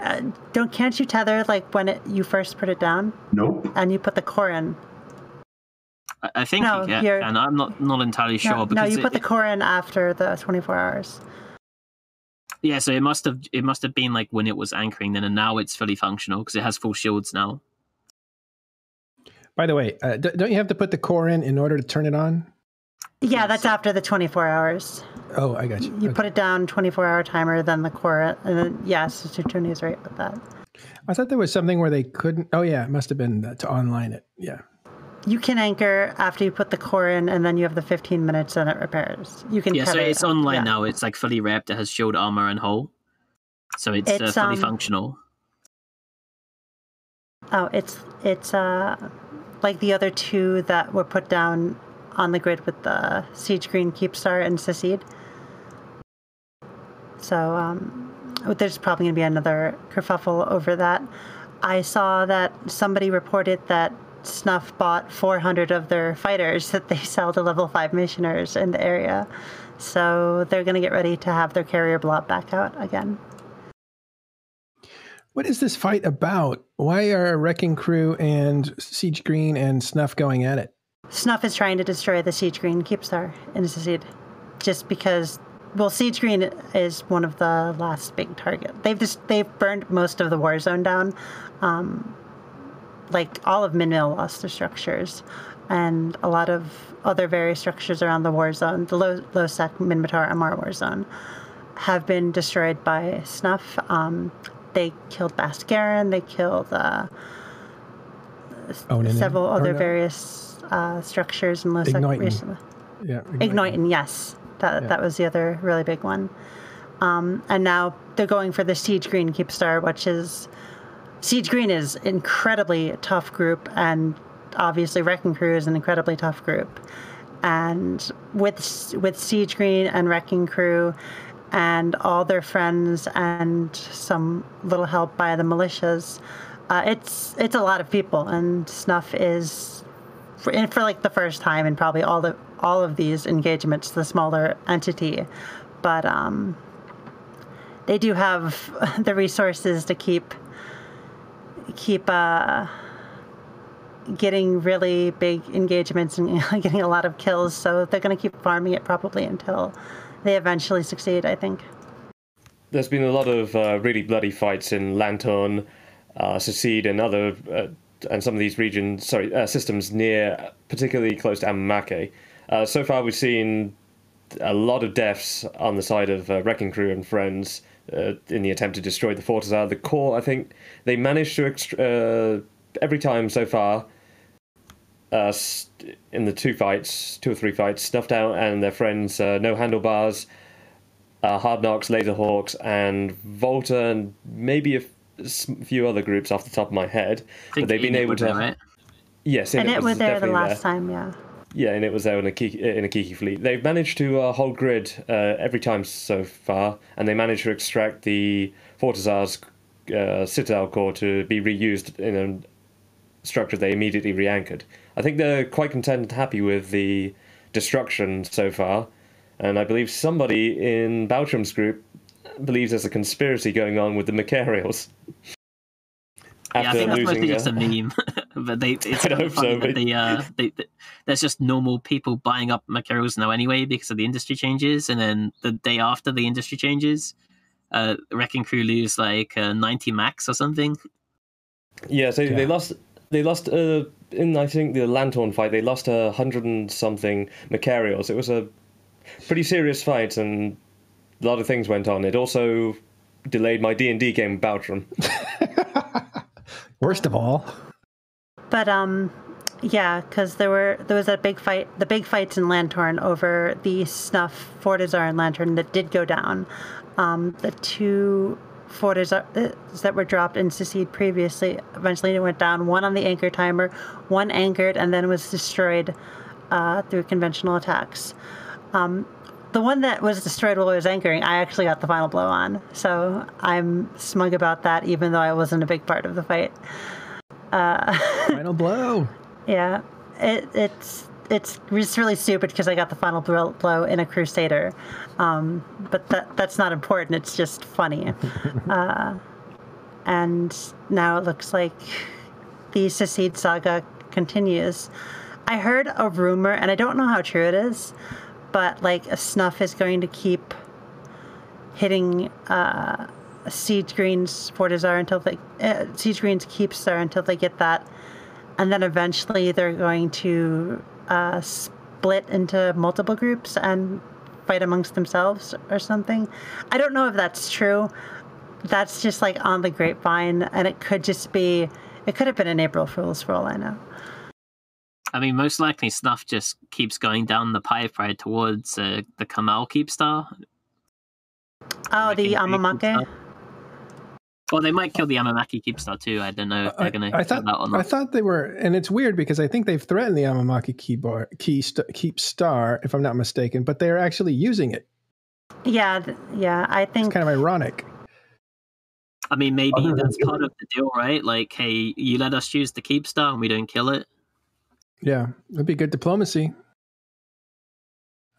Uh, don't can't you tether like when it, you first put it down? Nope. And you put the core in. I, I think no, you can, you're, and I'm not not entirely sure. No, because no you it, put the core in after the twenty-four hours. Yeah, so it must have it must have been like when it was anchoring then, and now it's fully functional because it has full shields now. By the way, uh, d- don't you have to put the core in in order to turn it on? Yeah, that's after the twenty-four hours. Oh, I got you. You okay. Put it down, twenty-four hour timer, then the core. And then, yes, Sister Tony's right with that. I thought there was something where they couldn't. Oh, yeah, it must have been to online it. Yeah. You can anchor after you put the core in, and then you have the fifteen minutes and it repairs. You can. Yeah, so it it's up. online yeah. now. It's like fully wrapped. It has shield, armor, and hull. So it's, it's uh, fully um, functional. Oh, it's it's uh, like the other two that were put down on the grid with the Siege Green, Keepstar, and Secede. So um, there's probably going to be another kerfuffle over that. I saw that somebody reported that Snuff bought four hundred of their fighters that they sell to level five missioners in the area. So they're going to get ready to have their carrier blob back out again. What is this fight about? Why are Wrecking Crew and Siege Green and Snuff going at it? Snuff is trying to destroy the Siege Green, Keepstar, and Secede. Just because, well, Siege Green is one of the last big target. They've just, they've burned most of the war zone down. Um, like, all of Minmil lost their structures, and a lot of other various structures around the war zone, the low, low sec Minmatar Amar war zone, have been destroyed by Snuff. Um, they killed Baskaran, they killed uh, oh, no, several no. other oh, no. various... Uh, structures and low sec recently. Yeah, Igniton, yes. That yeah. that was the other really big one. Um, and now they're going for the Siege Green, Keepstar, which is... Siege Green is an incredibly tough group, and obviously Wrecking Crew is an incredibly tough group. And with with Siege Green and Wrecking Crew and all their friends and some little help by the militias, uh, it's it's a lot of people, and Snuff is... For, and for like the first time in probably all the all of these engagements, the smaller entity, but um, they do have the resources to keep keep uh, getting really big engagements and getting a lot of kills. So they're going to keep farming it probably until they eventually succeed, I think. There's been a lot of uh, really bloody fights in Lanthorn, uh, Secede, and other. Uh, and some of these regions, sorry, uh, systems near, particularly close to Amamake. Uh, so far we've seen a lot of deaths on the side of uh, Wrecking Crew and friends uh, in the attempt to destroy the Fortizar. The core, I think, they managed to, ext uh, every time so far, uh, in the two fights, two or three fights, Snuffed Out and their friends, uh, No Handlebars, uh, Hard Knocks, Laserhawks, and Volta, and maybe a a few other groups off the top of my head, but they've been able to. Right? Yes, and it, it was, was there the last there. time, yeah. Yeah, and it was there in a Kiki, in a Kiki fleet. They've managed to uh, hold grid uh, every time so far, and they managed to extract the Fortizar's uh, Citadel core to be reused in a structure they immediately re-anchored. I think they're quite content and happy with the destruction so far, and I believe somebody in Baltram's group believes there's a conspiracy going on with the Macarials. Yeah, I think that's mostly just a meme. But they, it's kind of funny that they, uh, they, they, there's just normal people buying up Macarials now anyway because of the industry changes, and then the day after the industry changes, uh, Wrecking Crew lose like uh, ninety max or something. Yeah, so yeah. they lost... They lost, uh, in I think the Lanthorn fight, they lost a uh, hundred and something Macarials. It was a pretty serious fight, and a lot of things went on. It also delayed my D and D game with Baltram. Worst of all. But um, yeah, because there were there was that big fight, the big fights in Lanthorn over the Snuff Fortizar and Lanthorn that did go down. Um, the two Fortizars that were dropped in Secede previously eventually went down. One on the anchor timer, one anchored, and then was destroyed uh, through conventional attacks. Um, The one that was destroyed while I was anchoring, I actually got the final blow on. So I'm smug about that, even though I wasn't a big part of the fight. Uh, final blow. Yeah. It, it's it's really stupid because I got the final blow in a Crusader. Um, but that that's not important. It's just funny. uh, and now it looks like the Secede saga continues. I heard a rumor, and I don't know how true it is, but like a Snuff is going to keep hitting uh, Siege Green's Fortizar until they uh, Siege Green's Keepstar until they get that, and then eventually they're going to uh, split into multiple groups and fight amongst themselves or something. I don't know if that's true. That's just like on the grapevine, and it could just be, it could have been an April Fool's for all I know. I mean, most likely Snuff just keeps going down the pipe right towards uh, the Kamal Keepstar. Oh, like the Amamake? Well, they might kill the Amamaki Keepstar too. I don't know if they're going to kill that or not. I thought they were, and it's weird because I think they've threatened the Amamaki Keepstar, Keepstar, if I'm not mistaken, but they're actually using it. Yeah, yeah, I think... It's kind of ironic. I mean, maybe oh, that's part of the deal, right? Like, hey, you let us use the Keepstar and we don't kill it. Yeah, that'd be good diplomacy.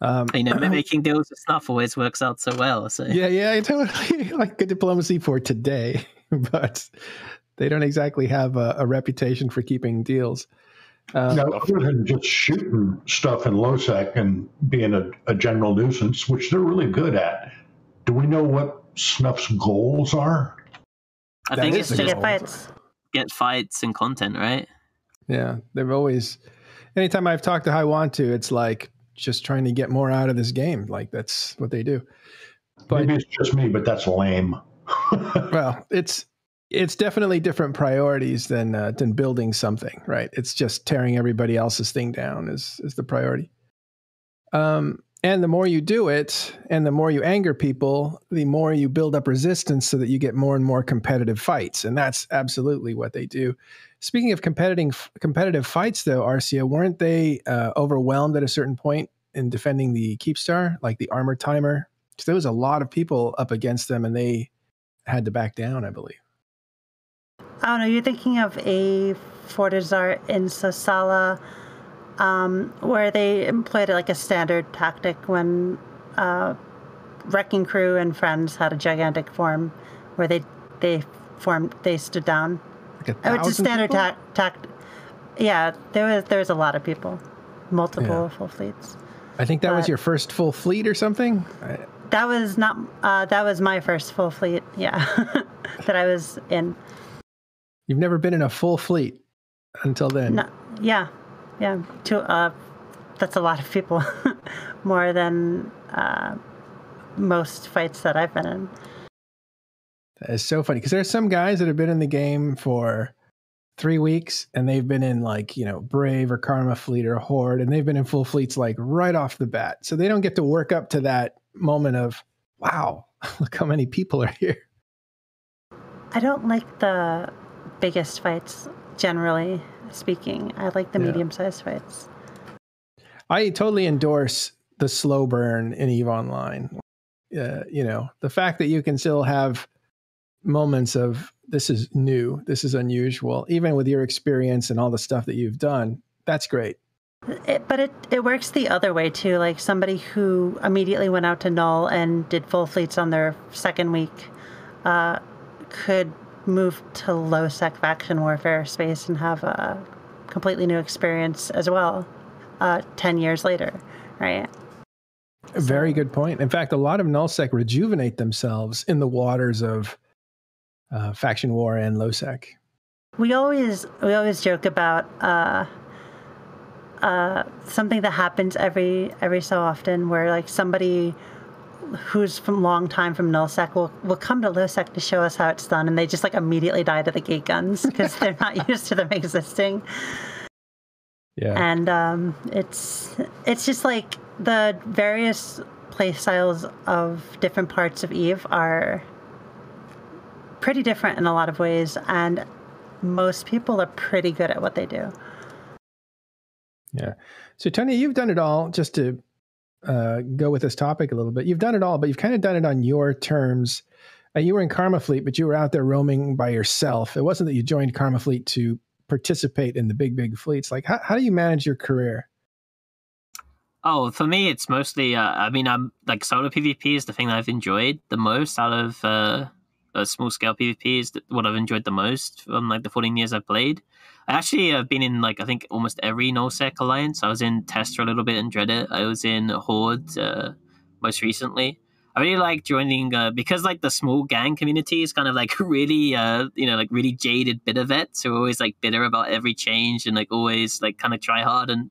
Um, you know, making deals with Snuff always works out so well. So yeah, yeah, totally. Like good diplomacy for today, but they don't exactly have a, a reputation for keeping deals. Um, no, other than just shooting stuff in Losec and being a, a general nuisance, which they're really good at. Do we know what Snuff's goals are? I that think it's just get fights. get fights and content, right? Yeah, they've always, anytime I've talked to Hiwantu, it's like just trying to get more out of this game. Like that's what they do. But, maybe it's just me, but that's lame. Well, it's it's definitely different priorities than uh, than building something, right? It's just tearing everybody else's thing down is is the priority. Um, and the more you do it, and the more you anger people, the more you build up resistance, so that you get more and more competitive fights, and that's absolutely what they do. Speaking of competitive competitive fights, though, Arcia, weren't they uh, overwhelmed at a certain point in defending the Keepstar, like the Armor Timer? Because there was a lot of people up against them, and they had to back down, I believe. Oh, no, you're thinking of a Fortizar in Sasala, um, where they employed like a standard tactic when uh, Wrecking Crew and Friends had a gigantic form, where they they formed they stood down. It's a standard tact. Ta yeah, there was there was a lot of people, multiple yeah. full fleets. I think that but was your first full fleet or something. I, that was not. Uh, that was my first full fleet. Yeah, that I was in. You've never been in a full fleet until then. No, yeah, yeah. To uh, that's a lot of people, more than uh, most fights that I've been in. That is so funny because there's some guys that have been in the game for three weeks and they've been in like, you know, Brave or Karma Fleet or Horde, and they've been in full fleets like right off the bat. So they don't get to work up to that moment of, wow, look how many people are here. I don't like the biggest fights, generally speaking. I like the yeah. medium-sized fights. I totally endorse the slow burn in EVE Online. Uh, you know, the fact that you can still have moments of this is new, this is unusual, even with your experience and all the stuff that you've done, that's great. It, but it, it works the other way too. Like somebody who immediately went out to Null and did full fleets on their second week uh, could move to low-sec faction warfare space and have a completely new experience as well uh, ten years later, right? A very good point. In fact, a lot of Null-sec rejuvenate themselves in the waters of Uh, faction war and LoSec. We always we always joke about uh, uh, something that happens every every so often, where like somebody who's from long time from NullSec will will come to LoSec to show us how it's done, and they just like immediately die to the gate guns because they're not used to them existing. Yeah, and um, it's it's just like the various play styles of different parts of EVE are pretty different in a lot of ways, and most people are pretty good at what they do. Yeah. So, Tony, you've done it all, just to uh, go with this topic a little bit. You've done it all, but you've kind of done it on your terms. Uh, you were in Karma Fleet, but you were out there roaming by yourself. It wasn't that you joined Karma Fleet to participate in the big, big fleets. Like, how, how do you manage your career? Oh, for me, it's mostly, uh, I mean, I'm like solo PvP is the thing that I've enjoyed the most out of... Uh... Uh, small scale PvP is what I've enjoyed the most from like the fourteen years I've played. I actually have been in like I think almost every NullSec alliance. I was in Test for a little bit and Dreadit. I was in Horde uh, most recently. I really like joining uh, because like the small gang community is kind of like really uh, you know like really jaded bitter vets who are always like bitter about every change and like always like kind of try hard and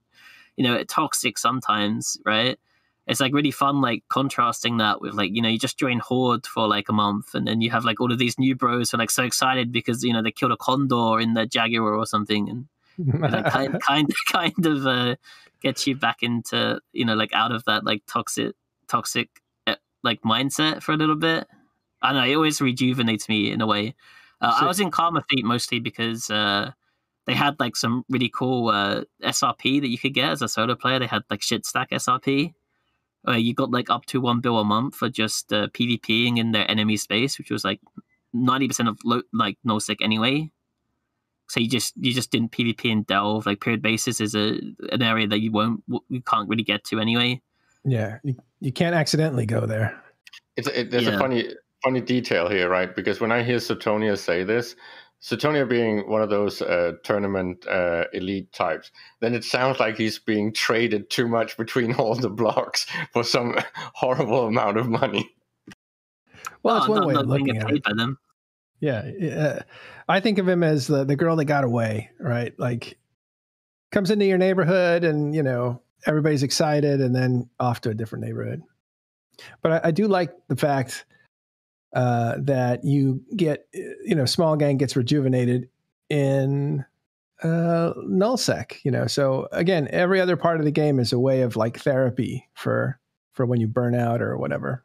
you know, toxic sometimes, right? It's like really fun, like contrasting that with like, you know, you just join Horde for like a month and then you have like all of these new bros who are like so excited because, you know, they killed a condor in the Jaguar or something, and you know, kind, kind, kind of uh, gets you back into, you know, like out of that like toxic, toxic like mindset for a little bit. I don't know, it always rejuvenates me in a way. Uh, so, I was in Karma Fleet mostly because uh, they had like some really cool uh, S R P that you could get as a solo player. They had like shit stack S R P. Uh, you got like up to one bill a month for just uh, PvPing in their enemy space, which was like ninety percent of lo- like nullsec anyway. So you just you just didn't PvP and delve. Like period basis is a an area that you won't you can't really get to anyway. Yeah, you, you can't accidentally go there. It's it, there's yeah. a funny funny detail here, right? Because when I hear Suetonia say this, Suetonia being one of those uh, tournament uh, elite types, then it sounds like he's being traded too much between all the blocks for some horrible amount of money. Well, that's no, one no, way no, of looking at it. By them. Yeah, uh, I think of him as the, the girl that got away, right? Like, comes into your neighborhood and, you know, everybody's excited and then off to a different neighborhood. But I, I do like the fact Uh, that you get, you know, small gang gets rejuvenated in uh, nullsec, you know. So again, every other part of the game is a way of like therapy for for when you burn out or whatever.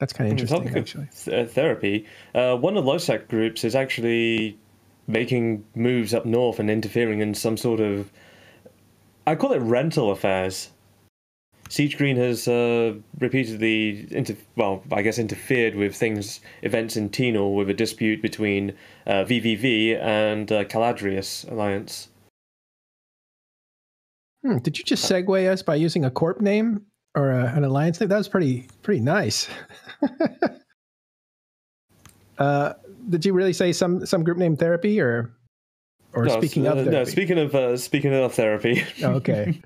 That's kind of interesting, actually. Th- therapy. Uh, one of the LoSec groups is actually making moves up north and interfering in some sort of, I call it rental affairs. Siege Green has uh, repeatedly, inter- well, I guess interfered with things, events in Tenor with a dispute between uh, V V V and uh, Caladrius Alliance. Hmm, did you just segue us by using a corp name or a, an alliance name? That was pretty pretty nice. uh, did you really say some, some group name therapy or or no, speaking uh, of therapy? No, speaking of uh, speaking of therapy. Okay.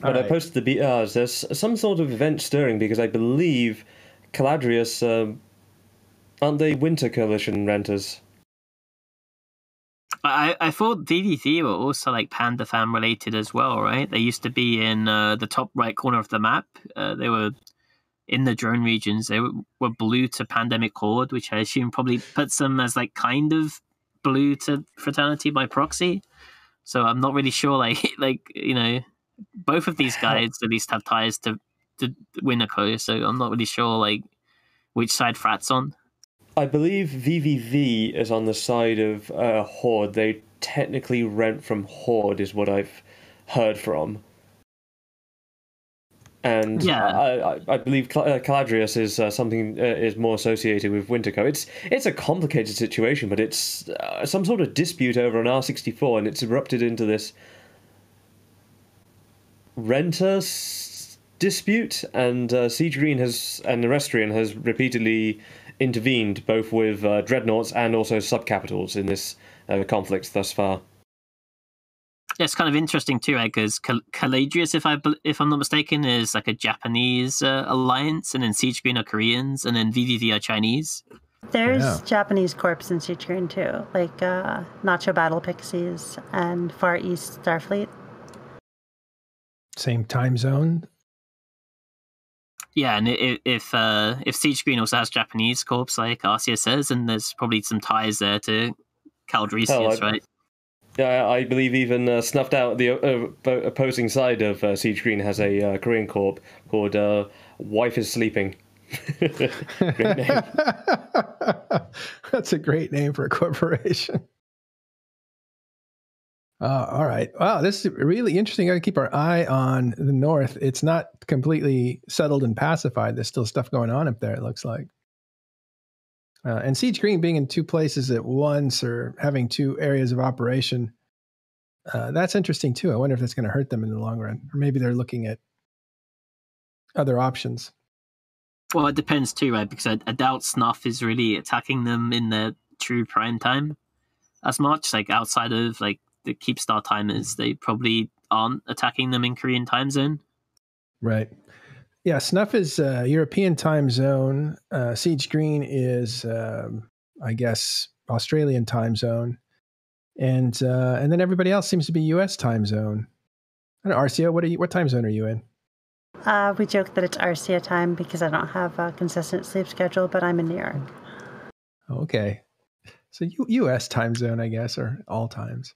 But right. I posted the B Rs. There's some sort of event stirring because I believe Caladrius, um, aren't they Winter Coalition renters? I, I thought D D T were also like Panda Fam related as well, right? They used to be in uh, the top right corner of the map. Uh, they were in the drone regions. They were, were blue to Pandemic Horde, which I assume probably puts them as like kind of blue to Fraternity by proxy. So I'm not really sure, like like, you know... Both of these guys at least have ties to, to Winnaco, so I'm not really sure like which side Frat's on. I believe V V V is on the side of uh, Horde. They technically rent from Horde, is what I've heard from. And yeah. I, I, I believe Cal- uh, Caladrius is uh, something uh, is more associated with Winterco. It's it's a complicated situation, but it's uh, some sort of dispute over an R sixty-four, and it's erupted into this renter s- dispute, and uh, Siege Green has and Norestrian has repeatedly intervened both with uh, dreadnoughts and also subcapitals in this uh, conflict thus far. Yeah, it's kind of interesting too, right? Because Cal- Caladrius, if I if I'm not mistaken, is like a Japanese uh, alliance, and then Siege Green are Koreans, and then V V V are Chinese. There's yeah. Japanese corps in Siege Green too, like uh, Nacho Battle Pixies and Far East Starfleet. Same time zone. Yeah, and if if, uh, if Siege Green also has Japanese corps, like Arcia says, and there's probably some ties there to Caldricius, oh, right? Yeah, I believe even uh, snuffed out the uh, opposing side of uh, Siege Green has a uh, Korean corps called uh, Wife is Sleeping. Great name. That's a great name for a corporation. Uh, all right. Wow, this is really interesting. Got to keep our eye on the north. It's not completely settled and pacified. There's still stuff going on up there, it looks like. Uh, and Siege Green being in two places at once or having two areas of operation, uh, that's interesting too. I wonder if that's going to hurt them in the long run. Or maybe they're looking at other options. Well, it depends too, right? Because I, I doubt Snuff is really attacking them in their true prime time as much, like outside of like the Keepstar timers, they probably aren't attacking them in Korean time zone. Right. Yeah, Snuff is uh, European time zone. Uh, Siege Green is, um, I guess, Australian time zone. And uh, and then everybody else seems to be U S time zone. I don't know, Arcia, what are you? What time zone are you in? Uh, we joke that it's Arcia time because I don't have a consistent sleep schedule, but I'm in New York. Okay. So U- U.S. time zone, I guess, or all times.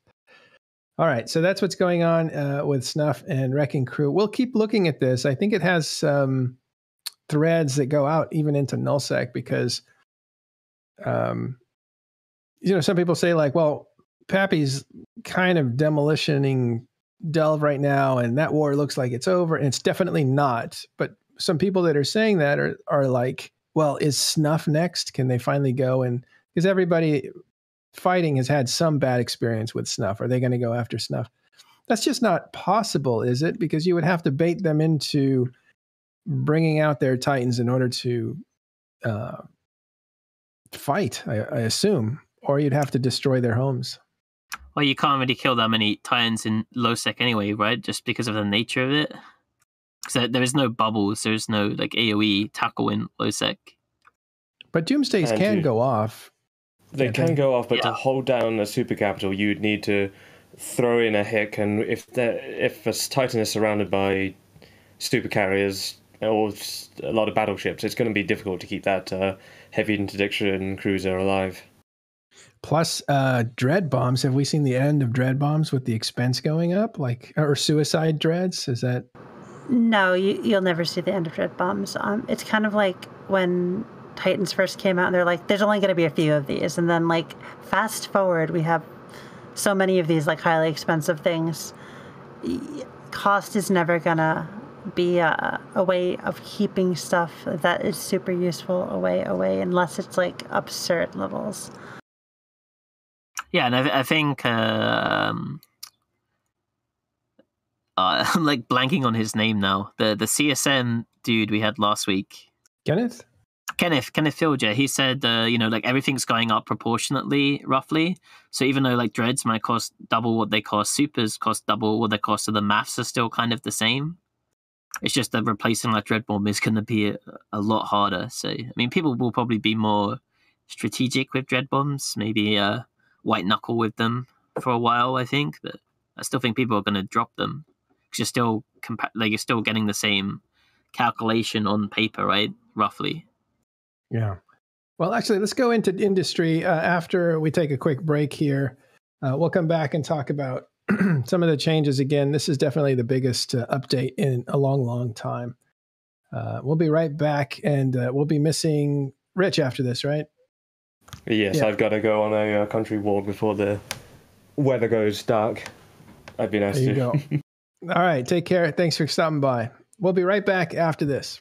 All right. So that's what's going on uh, with Snuff and Wrecking Crew. We'll keep looking at this. I think it has some threads that go out even into NullSec because, um, you know, some people say like, well, Pappy's kind of demolitioning Delve right now, and that war looks like it's over, and it's definitely not. But some people that are saying that are are like, well, is Snuff next? Can they finally go? And because everybody fighting has had some bad experience with Snuff, are they going to go after Snuff? That's just not possible, is it? Because you would have to bait them into bringing out their Titans in order to uh, fight, I, I assume, or you'd have to destroy their homes. Well, you can't really kill that many Titans in LowSec anyway, right? Just because of the nature of it. Because there is no bubbles, there is no like A O E tackle in LowSec. But Doomsdays and can you, go off. They can they? go off, but yeah. to hold down a super capital, you'd need to throw in a hick, and if if a Titan is surrounded by super carriers or a lot of battleships, it's going to be difficult to keep that uh, heavy interdiction cruiser alive. Plus, uh, dread bombs. Have we seen the end of dread bombs with the expense going up? Like, or suicide dreads? Is that? No, you, you'll never see the end of dread bombs. Um, it's kind of like when Titans first came out, and they're like, "There's only going to be a few of these," and then like fast forward, we have so many of these like highly expensive things. Cost is never gonna be a, a way of keeping stuff that is super useful away, away, unless it's like absurd levels. Yeah, and I, I think um, uh, I'm like blanking on his name now. The the C S N dude we had last week, Kenneth, Kenneth, Kenneth Filger. He said, uh, you know, like everything's going up proportionately, roughly. So even though like dreads might cost double what they cost, supers cost double what they cost, so the maths are still kind of the same. It's just that replacing that dread bomb is going to be a, a lot harder. So I mean, people will probably be more strategic with dread bombs, maybe. Uh, white knuckle with them for a while, I think, but I still think people are going to drop them because you're still compa- like you're still getting the same calculation on paper, right? Roughly. Yeah. Well, actually, let's go into industry uh, after we take a quick break here. Uh, we'll come back and talk about some of the changes again. This is definitely the biggest uh, update in a long, long time. Uh, we'll be right back, and uh, we'll be missing Rich after this, right? Yes, yeah. I've got to go on a uh, country walk before the weather goes dark. That'd be nice there you to. Go. All right, take care. Thanks for stopping by. We'll be right back after this.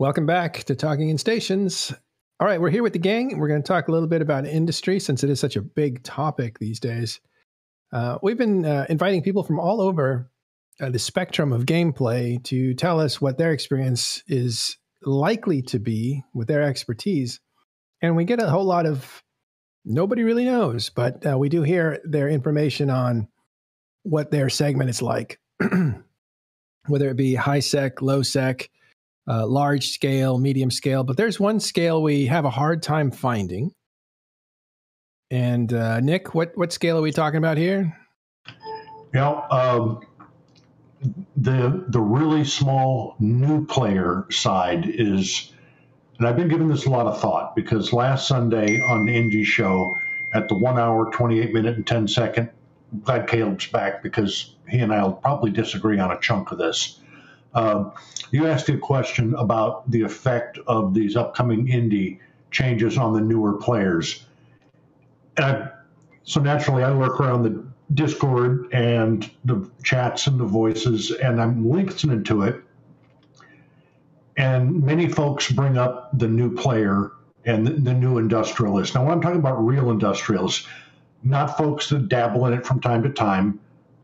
Welcome back to Talking in Stations. All right, we're here with the gang, and we're going to talk a little bit about industry since it is such a big topic these days. Uh, we've been uh, inviting people from all over uh, the spectrum of gameplay to tell us what their experience is likely to be with their expertise. And we get a whole lot of nobody really knows, but uh, we do hear their information on what their segment is like, whether it be high sec, low sec, Uh, large scale, medium scale, but there's one scale we have a hard time finding. And uh, Nick, what, what scale are we talking about here? Yeah, um, the the really small new player side is, and I've been giving this a lot of thought because last Sunday on the Indie Show at the one hour, twenty-eight minute and ten second, I'm glad Caleb's back because he and I will probably disagree on a chunk of this. Uh, you asked a question about the effect of these upcoming indie changes on the newer players. And I, so naturally, I lurk around the Discord and the chats and the voices, and I'm listening to it. And many folks bring up the new player and the, the new industrialist. Now, when I'm talking about real industrials, not folks that dabble in it from time to time,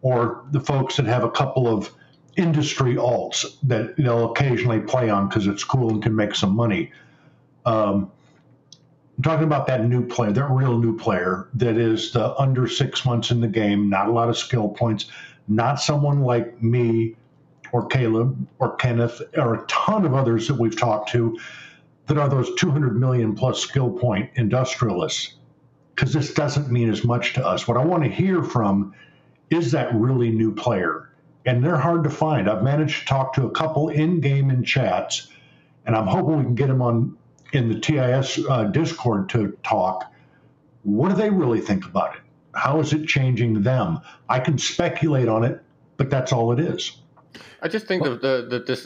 or the folks that have a couple of industry alts that they'll occasionally play on because it's cool and can make some money. Um, I'm talking about that new player, that real new player that is the under six months in the game, not a lot of skill points, not someone like me or Caleb or Kenneth or a ton of others that we've talked to that are those two hundred million plus skill point industrialists, because this doesn't mean as much to us. What I want to hear from is that really new player. And they're hard to find. I've managed to talk to a couple in-game and chats, and I'm hoping we can get them on in the T I S uh, Discord to talk. What do they really think about it? How is it changing them? I can speculate on it, but that's all it is. I just think well, the, the, the, this,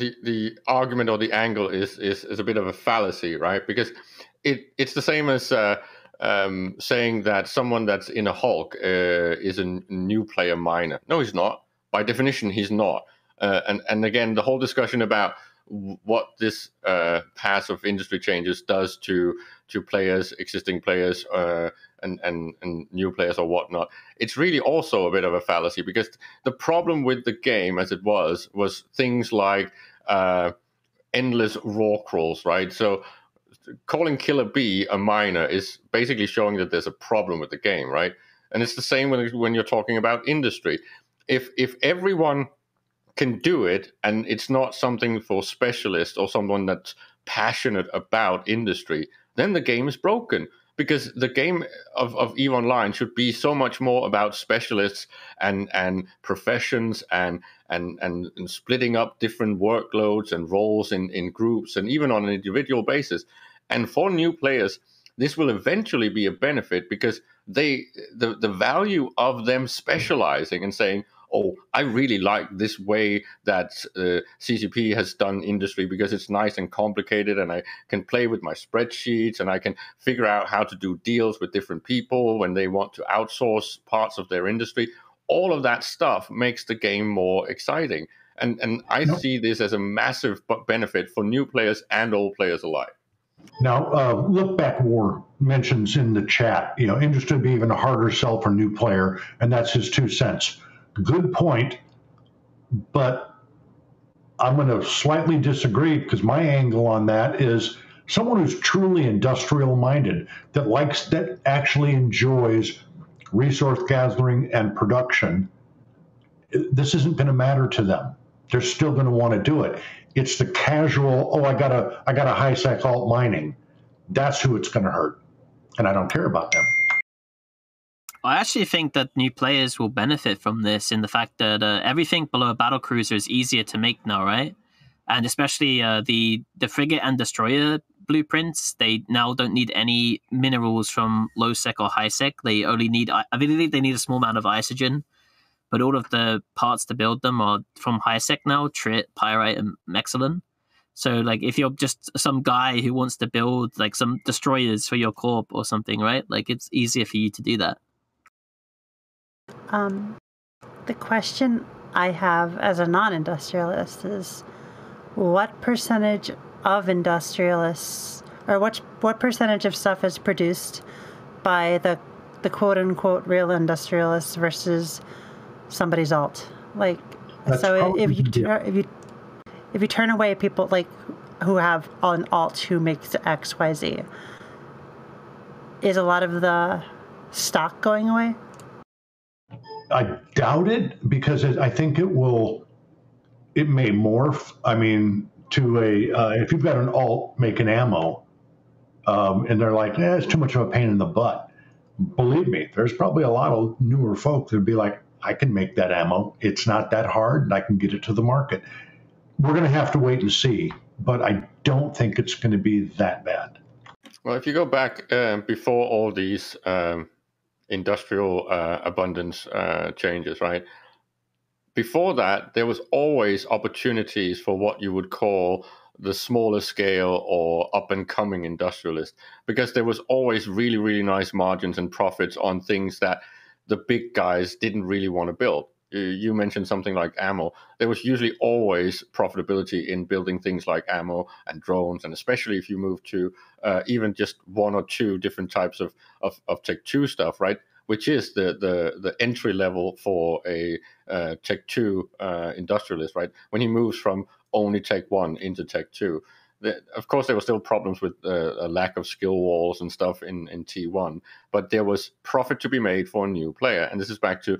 the the argument or the angle is, is, is a bit of a fallacy, right? Because it, it's the same as uh, um, saying that someone that's in a Hulk uh, is a new player minor. No, he's not. By definition, he's not. Uh, and, and again, the whole discussion about w- what this uh, path of industry changes does to to players, existing players, uh, and, and, and new players or whatnot, it's really also a bit of a fallacy because the problem with the game as it was, was things like uh, endless raw crawls, right? So calling Killer B a minor is basically showing that there's a problem with the game, right? And it's the same when, when you're talking about industry. If if everyone can do it and it's not something for specialists or someone that's passionate about industry, then the game is broken because the game of, of EVE Online should be so much more about specialists and, and professions and, and, and, and splitting up different workloads and roles in, in groups and even on an individual basis. And for new players, this will eventually be a benefit because they the, the value of them specializing and saying, oh, I really like this way that uh, C C P has done industry because it's nice and complicated and I can play with my spreadsheets and I can figure out how to do deals with different people when they want to outsource parts of their industry. All of that stuff makes the game more exciting. And, and I no. see this as a massive benefit for new players and old players alike. Now, uh, Look Back War mentions in the chat, you know, industry would be even a harder sell for new player, and that's his two cents. Good point, but I'm going to slightly disagree because my angle on that is someone who's truly industrial-minded that likes, that actually enjoys resource gathering and production, this isn't going to matter to them. They're still going to want to do it. It's the casual, oh, I got a, I got a high sec alt mining. That's who it's going to hurt, and I don't care about them. I actually think that new players will benefit from this in the fact that uh, everything below a battlecruiser is easier to make now, right? And especially uh, the the frigate and destroyer blueprints, they now don't need any minerals from low sec or high sec. They only need, I believe, they need a small amount of isogen. But all of the parts to build them are from high sec now, Trit, Pyrite, and Mexilin. So, like, if you're just some guy who wants to build, like, some destroyers for your corp or something, right? Like, it's easier for you to do that. Um, the question I have as a non-industrialist is, what percentage of industrialists, or what what percentage of stuff is produced by the the quote unquote real industrialists versus somebody's alt. Like, that's so if you yeah. if you if you turn away people like who have an alt who makes X, Y, Z, is a lot of the stock going away? I doubt it, because I think it will, it may morph. I mean, to a, uh, if you've got an alt making ammo um, and they're like, eh, it's too much of a pain in the butt. Believe me, there's probably a lot of newer folk that'd be like, I can make that ammo. It's not that hard and I can get it to the market. We're going to have to wait and see, but I don't think it's going to be that bad. Well, if you go back uh, before all these um, industrial uh, abundance uh, changes, right? Before that, there was always opportunities for what you would call the smaller scale or up-and-coming industrialist, because there was always really, really nice margins and profits on things that the big guys didn't really want to build. You mentioned something like ammo. There was usually always profitability in building things like ammo and drones, and especially if you move to uh, even just one or two different types of, of, of Tech two stuff, right? Which is the the, the entry level for a uh, Tech two uh, industrialist, right? When he moves from only Tech one into Tech two. The, of course, there were still problems with uh, a lack of skill walls and stuff in, in T one, but there was profit to be made for a new player. And this is back to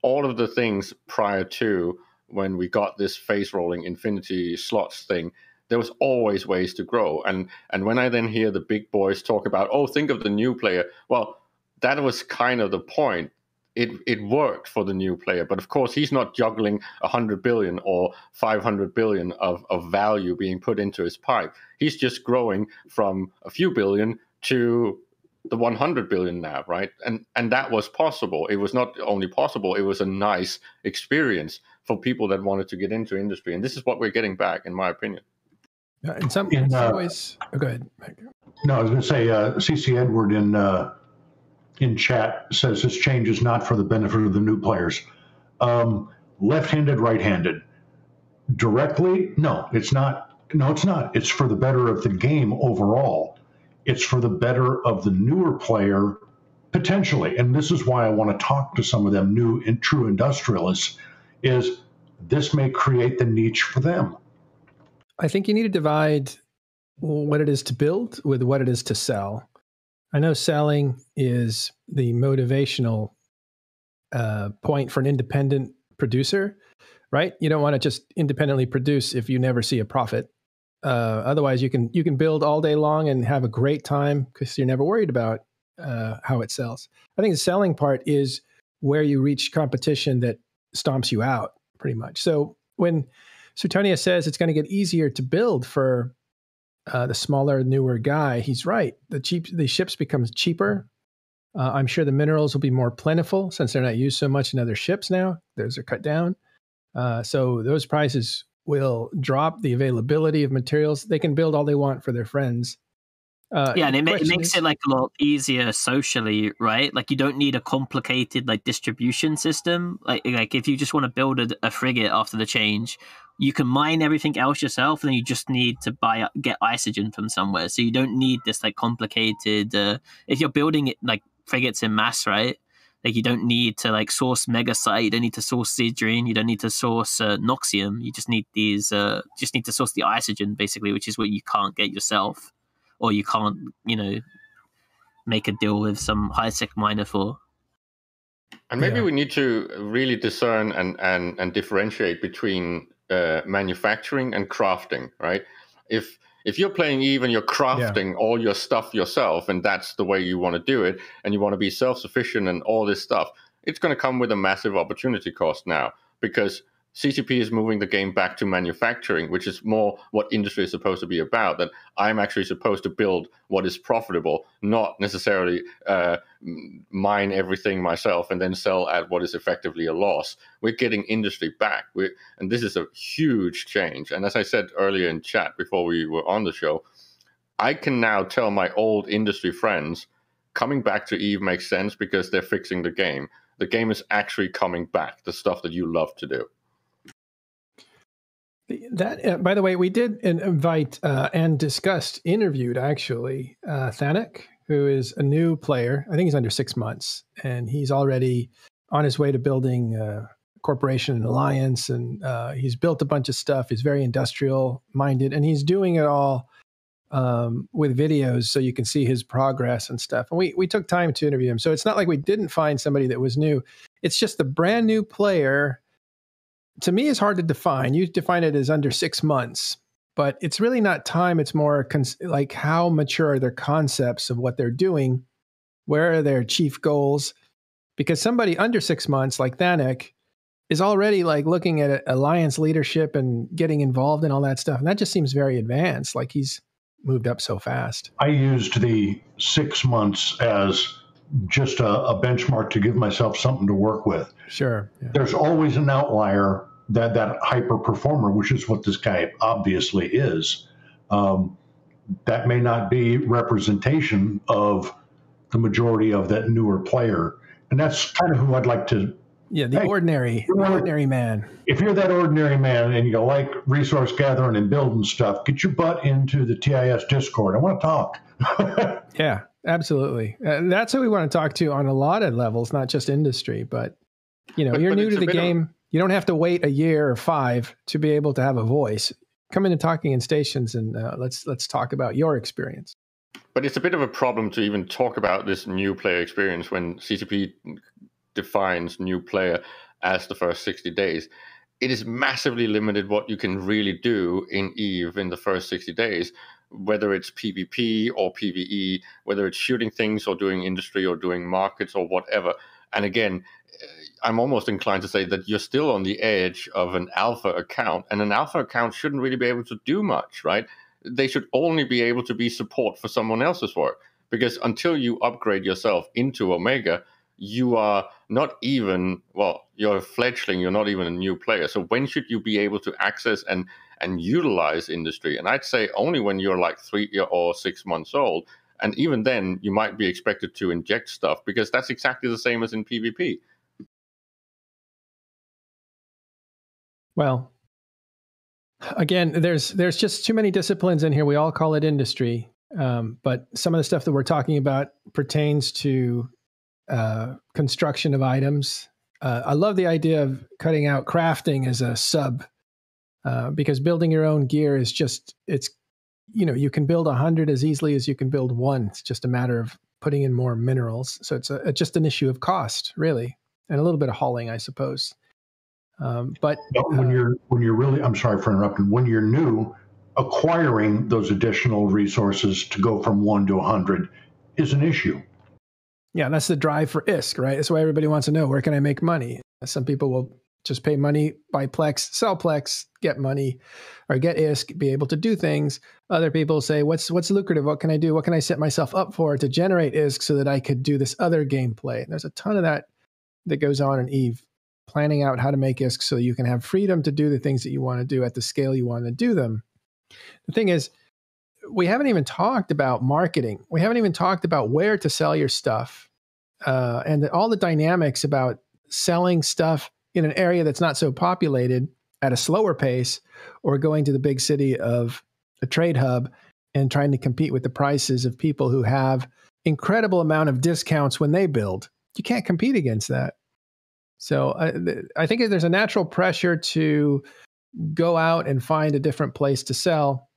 all of the things prior to when we got this face rolling infinity slots thing. There was always ways to grow. And and when I then hear the big boys talk about, oh, think of the new player. Well, that was kind of the point. It it worked for the new player. But of course, he's not juggling one hundred billion or five hundred billion of, of value being put into his pipe. He's just growing from a few billion to the one hundred billion now, right? And and that was possible. It was not only possible, it was a nice experience for people that wanted to get into industry. And this is what we're getting back, in my opinion. Uh, in some, in, in some uh, ways, oh, go ahead. No, I was going to say, uh, C C Edward in uh, in chat says this change is not for the benefit of the new players. Um, left-handed, right-handed. Directly, no, it's not. No, it's not. It's for the better of the game overall. It's for the better of the newer player, potentially. And this is why I want to talk to some of them new and true industrialists, is this may create the niche for them. I think you need to divide what it is to build with what it is to sell. I know selling is the motivational uh, point for an independent producer, right? You don't want to just independently produce if you never see a profit. Uh, otherwise, you can you can build all day long and have a great time because you're never worried about uh, how it sells. I think the selling part is where you reach competition that stomps you out, pretty much. So when Suetonia says it's going to get easier to build for uh, the smaller, newer guy, he's right. The cheap the ships become cheaper. Uh, I'm sure the minerals will be more plentiful since they're not used so much in other ships now. Those are cut down, uh, so those prices will drop. The availability of materials, they can build all they want for their friends. Uh, yeah, and it, ma it makes is, it like a lot easier socially, right? Like you don't need a complicated like distribution system. Like like if you just want to build a, a frigate after the change, you can mine everything else yourself, and then you just need to buy get isogen from somewhere. So you don't need this like complicated. Uh, if you're building it like frigates in mass, right? Like you don't need to like source Megasite, you don't need to source Sidrine, you don't need to source uh, Noxium. You just need these, uh, just need to source the isogen basically, which is what you can't get yourself, or you can't, you know, make a deal with some high tech miner for. And maybe yeah. we need to really discern and and and differentiate between uh, manufacturing and crafting, right? If If you're playing Eve and you're crafting yeah. all your stuff yourself, and that's the way you want to do it, and you want to be self-sufficient and all this stuff, it's going to come with a massive opportunity cost now, because C C P is moving the game back to manufacturing, which is more what industry is supposed to be about, that I'm actually supposed to build what is profitable, not necessarily uh, mine everything myself and then sell at what is effectively a loss. We're getting industry back. We're, and this is a huge change. And as I said earlier in chat before we were on the show, I can now tell my old industry friends, coming back to Eve makes sense because they're fixing the game. The game is actually coming back, the stuff that you love to do. That, uh, by the way, we did invite uh, and discussed, interviewed actually, uh, Thanak, who is a new player. I think he's under six months, and he's already on his way to building a corporation and alliance. And uh, he's built a bunch of stuff. He's very industrial minded, and he's doing it all um, with videos, so you can see his progress and stuff. And we we took time to interview him, so it's not like we didn't find somebody that was new. It's just the brand new player. To me, it's hard to define. You define it as under six months, but it's really not time. It's more cons- like how mature are their concepts of what they're doing? Where are their chief goals? Because somebody under six months, like Thanak, is already like looking at alliance leadership and getting involved in all that stuff. And that just seems very advanced. Like he's moved up so fast. I used the six months as just a, a benchmark to give myself something to work with. Sure. Yeah. There's always an outlier, that that hyper performer, which is what this guy obviously is, um, that may not be representation of the majority of that newer player. And that's kind of who I'd like to. Yeah, the hey, ordinary, you know, ordinary man. If you're that ordinary man and you like resource gathering and building stuff, get your butt into the T I S Discord. I want to talk. Yeah, absolutely. And that's who we want to talk to on a lot of levels, not just industry, but you know, but, you're but new to the game. Of- You don't have to wait a year or five to be able to have a voice. Come into Talking in Stations and uh, let's let's talk about your experience. But it's a bit of a problem to even talk about this new player experience when C C P defines new player as the first sixty days. It is massively limited what you can really do in EVE in the first sixty days, whether it's PvP or PvE, whether it's shooting things or doing industry or doing markets or whatever. And again, I'm almost inclined to say that you're still on the edge of an alpha account, and an alpha account shouldn't really be able to do much, right? They should only be able to be support for someone else's work, because until you upgrade yourself into Omega, you are not even, well, you're a fledgling, you're not even a new player. So when should you be able to access and, and utilize industry? And I'd say only when you're like three or six months old. And even then, you might be expected to inject stuff, because that's exactly the same as in PvP. Well, again, there's there's just too many disciplines in here. We all call it industry, um, but some of the stuff that we're talking about pertains to uh, construction of items. Uh, I love the idea of cutting out crafting as a sub, uh, because building your own gear is just, it's, you know, you can build a hundred as easily as you can build one. It's just a matter of putting in more minerals. So it's, a, it's just an issue of cost, really, and a little bit of hauling, I suppose. Um, but when uh, you're when you're really, I'm sorry for interrupting. When you're new, acquiring those additional resources to go from one to a hundred is an issue. Yeah, that's the drive for I S K, right? That's why everybody wants to know, where can I make money? Some people will just pay money, buy Plex, sell Plex, get money, or get I S K, be able to do things. Other people say, what's what's lucrative? What can I do? What can I set myself up for to generate I S K so that I could do this other gameplay? And there's a ton of that that goes on in EVE. Planning out how to make I S K so you can have freedom to do the things that you want to do at the scale you want to do them. The thing is, we haven't even talked about marketing. We haven't even talked about where to sell your stuff, uh, and all the dynamics about selling stuff in an area that's not so populated at a slower pace, or going to the big city of a trade hub and trying to compete with the prices of people who have incredible amount of discounts when they build. You can't compete against that. So I, I think there's a natural pressure to go out and find a different place to sell,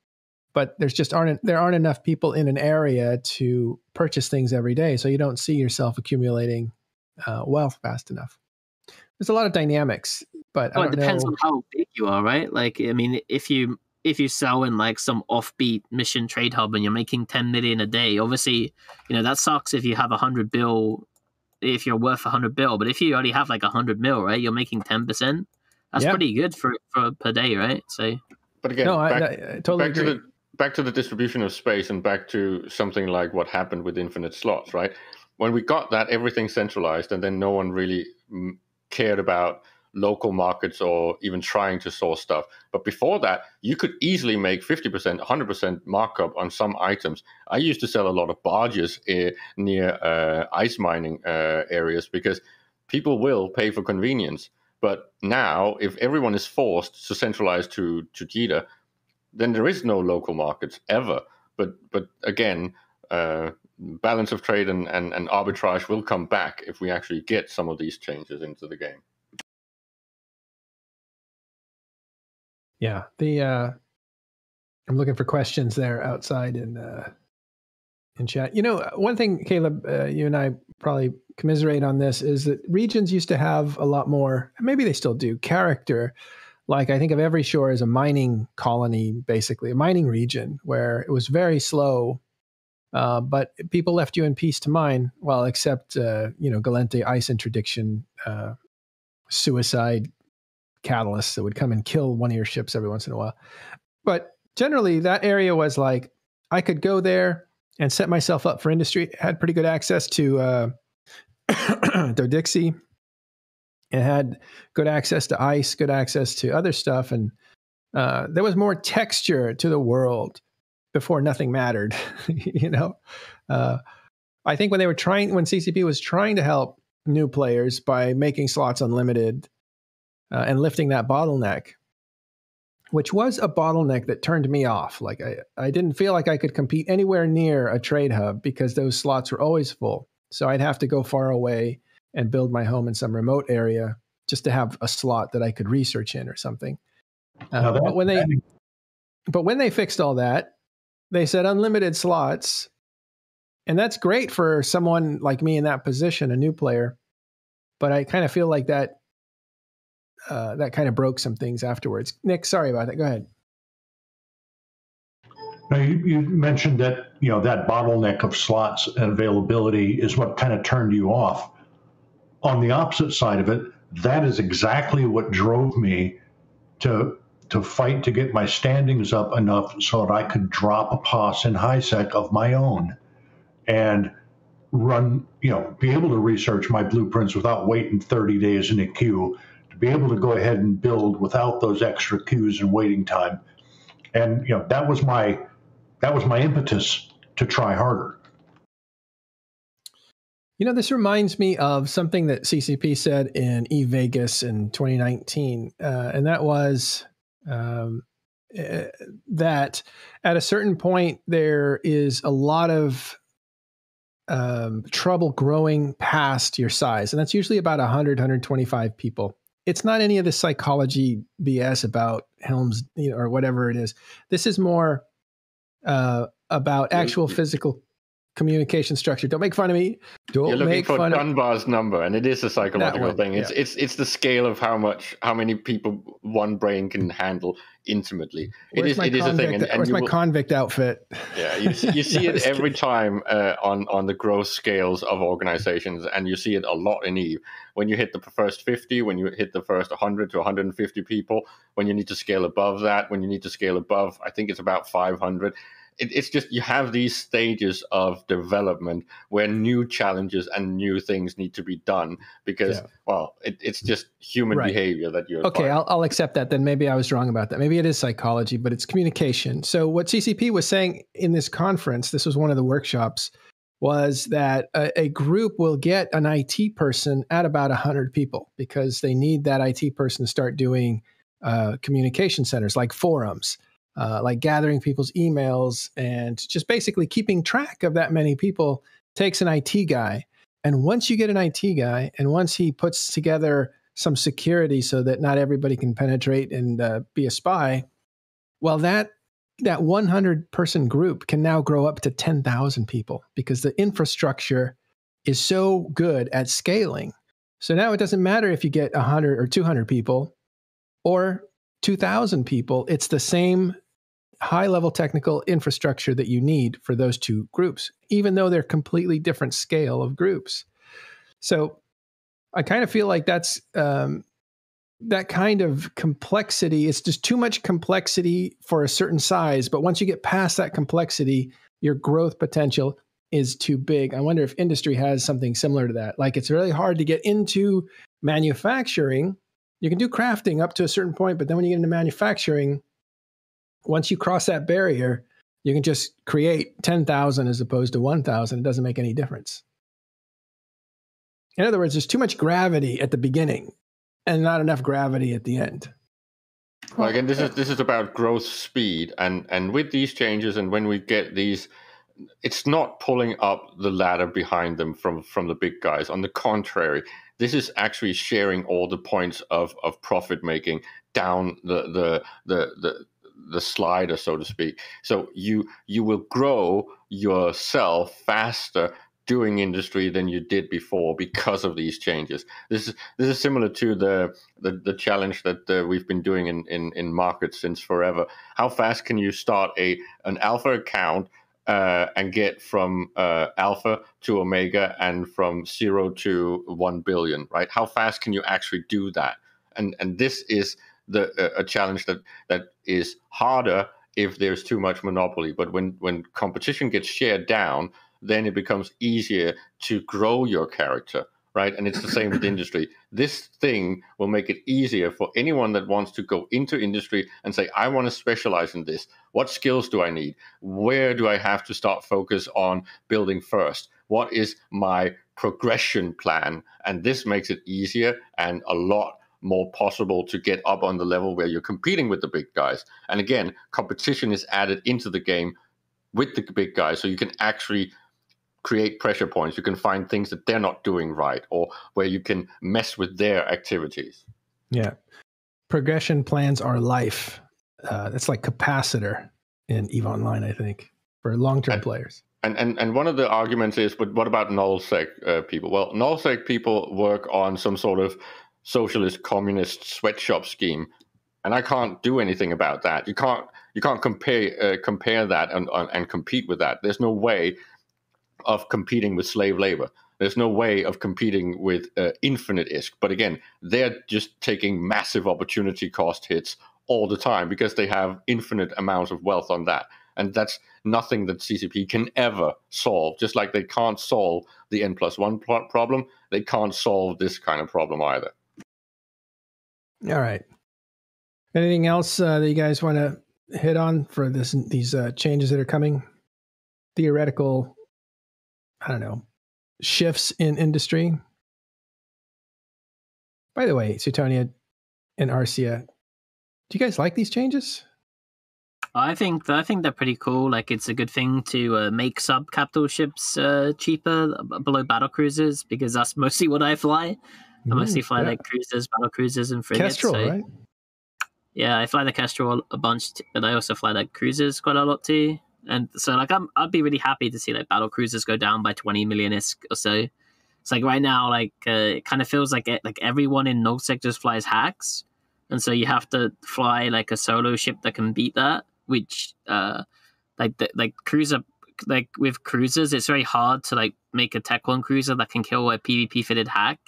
but there's just aren't there aren't enough people in an area to purchase things every day, so you don't see yourself accumulating uh, wealth fast enough. There's a lot of dynamics, but well, I don't it depends know. on how big you are, right? Like, I mean, if you if you sell in like some offbeat mission trade hub and you're making ten million a day, obviously, you know, that sucks if you have a hundred bill. If you're worth a hundred bill, but if you already have like a hundred mil, right, you're making ten percent. That's yeah. pretty good for, for per day, right? So but again, no, back, I, I totally back agree. to the back to the distribution of space, and back to something like what happened with infinite slots, right? When we got that, everything centralized, and then no one really cared about local markets or even trying to source stuff. But before that, you could easily make fifty percent, one hundred percent markup on some items. I used to sell a lot of barges eh, near uh, ice mining uh, areas, because people will pay for convenience. But now, if everyone is forced to centralize to, to Jita, then there is no local markets ever. But but again, uh, balance of trade and, and, and arbitrage will come back if we actually get some of these changes into the game. Yeah, the uh, I'm looking for questions there outside in uh, in chat. You know, one thing, Caleb, uh, you and I probably commiserate on this is that regions used to have a lot more, maybe they still do, character. Like, I think of every shore as a mining colony, basically, a mining region where it was very slow, uh, but people left you in peace to mine, well, except, uh, you know, Galente ice interdiction, uh, suicide catalysts that would come and kill one of your ships every once in a while. But generally, that area was like, I could go there and set myself up for industry, had pretty good access to uh, Dodixie. It had good access to ice, good access to other stuff. And uh, there was more texture to the world before nothing mattered, you know? Uh, I think when they were trying, when C C P was trying to help new players by making slots unlimited uh, and lifting that bottleneck, which was a bottleneck that turned me off. Like I, I didn't feel like I could compete anywhere near a trade hub because those slots were always full. So I'd have to go far away and build my home in some remote area just to have a slot that I could research in or something. Uh, but when they, but when they fixed all that, they said unlimited slots, and that's great for someone like me in that position, a new player. But I kind of feel like that, uh, that kind of broke some things afterwards. Nick, sorry about that. Go ahead. Now, you, you mentioned that, you know, that bottleneck of slots and availability is what kind of turned you off. On the opposite side of it, that is exactly what drove me to to fight to get my standings up enough so that I could drop a P O S in HiSec of my own and run, you know, be able to research my blueprints without waiting thirty days in a queue, to be able to go ahead and build without those extra queues and waiting time. And, you know, that was my, that was my impetus to try harder. You know, this reminds me of something that C C P said in eVegas in twenty nineteen, uh, and that was um, uh, that at a certain point, there is a lot of um, trouble growing past your size, and that's usually about one hundred, one hundred twenty-five people. It's not any of the psychology B S about Helms, you know, or whatever it is. This is more uh, about actual physical communication structure. Don't make fun of me. Don't You're looking make for fun Dunbar's of... number, and it is a psychological one, thing. It's yeah. it's it's the scale of how much how many people one brain can handle intimately. Where's it is it convict, is a thing. And, and where's my will... convict outfit? Yeah, you see, you see no, it every kidding. time uh, on on the growth scales of organizations, and you see it a lot in Eve. When you hit the first fifty, when you hit the first one hundred to one hundred fifty people, when you need to scale above that, when you need to scale above, I think it's about five hundred. It's just you have these stages of development where new challenges and new things need to be done because, yeah. well, it, it's just human right. behavior that you're... Okay, I'll, I'll accept that. Then maybe I was wrong about that. Maybe it is psychology, but it's communication. So what C C P was saying in this conference, this was one of the workshops, was that a, a group will get an I T person at about one hundred people because they need that I T person to start doing uh, communication centers like forums. Uh, like gathering people's emails and just basically keeping track of that many people takes an I T guy. And once you get an I T guy, and once he puts together some security so that not everybody can penetrate and uh, be a spy, well, that that one hundred person group can now grow up to ten thousand people because the infrastructure is so good at scaling. So now it doesn't matter if you get one hundred or two hundred people or two thousand people, it's the same high-level technical infrastructure that you need for those two groups, even though they're completely different scale of groups. So I kind of feel like that's um, that kind of complexity. It's just too much complexity for a certain size, but once you get past that complexity, your growth potential is too big. I wonder if industry has something similar to that. Like, it's really hard to get into manufacturing. You can do crafting up to a certain point, but then when you get into manufacturing, once you cross that barrier, you can just create ten thousand as opposed to one thousand. It doesn't make any difference. In other words, there's too much gravity at the beginning. and not enough gravity at the end. Well, again, this is this is about growth speed, and and with these changes, and when we get these, it's not pulling up the ladder behind them from from the big guys. On the contrary, this is actually sharing all the points of of profit making down the the the the, the slider, so to speak. So you you will grow yourself faster doing industry than you did before because of these changes. This is this is similar to the the, the challenge that uh, we've been doing in, in in markets since forever. How fast can you start a an alpha account uh, and get from uh, alpha to omega and from zero to one billion? Right? How fast can you actually do that? And and this is the uh, a challenge that that is harder if there's too much monopoly. But when when competition gets shared down, then it becomes easier to grow your character, right? And it's the same with industry. This thing will make it easier for anyone that wants to go into industry and say, I want to specialize in this. What skills do I need? Where do I have to start focus on building first? What is my progression plan? And this makes it easier and a lot more possible to get up on the level where you're competing with the big guys. And again, competition is added into the game with the big guys, so you can actually create pressure points. You can find things that they're not doing right, or where you can mess with their activities. Yeah. Progression plans are life. Uh, that's like capacitor in EVE Online, I think, for long-term and, players. And, and and one of the arguments is, but what about nullsec uh, people? Well, nullsec people work on some sort of socialist communist sweatshop scheme, and I can't do anything about that. You can't you can't compare uh, compare that and, and and compete with that. There's no way of competing with slave labor. There's no way of competing with uh, infinite I S K. But again, they're just taking massive opportunity cost hits all the time because they have infinite amounts of wealth on that. And that's nothing that C C P can ever solve. Just like they can't solve the N plus one problem, they can't solve this kind of problem either. All right. Anything else uh, that you guys want to hit on for this? These uh, changes that are coming? Theoretical, I don't know, shifts in industry. By the way, Suetonia and Arcia, do you guys like these changes? I think I think they're pretty cool. Like, it's a good thing to uh, make sub-capital ships uh, cheaper below battle cruisers, because that's mostly what I fly. I mostly fly yeah. like cruisers, battle cruisers, and frigates. Kestrel, so, right? Yeah, I fly the Kestrel a bunch, but I also fly like cruisers quite a lot too. And so, like, I'm, I'd be really happy to see, like, battle cruisers go down by twenty million I S K or so. It's like right now, like, uh, it kind of feels like it, like everyone in nullsec just flies hacks. And so you have to fly, like, a solo ship that can beat that, which, uh, like, the, like, cruiser, like, with cruisers, it's very hard to, like, make a Tech one cruiser that can kill a PvP-fitted hack.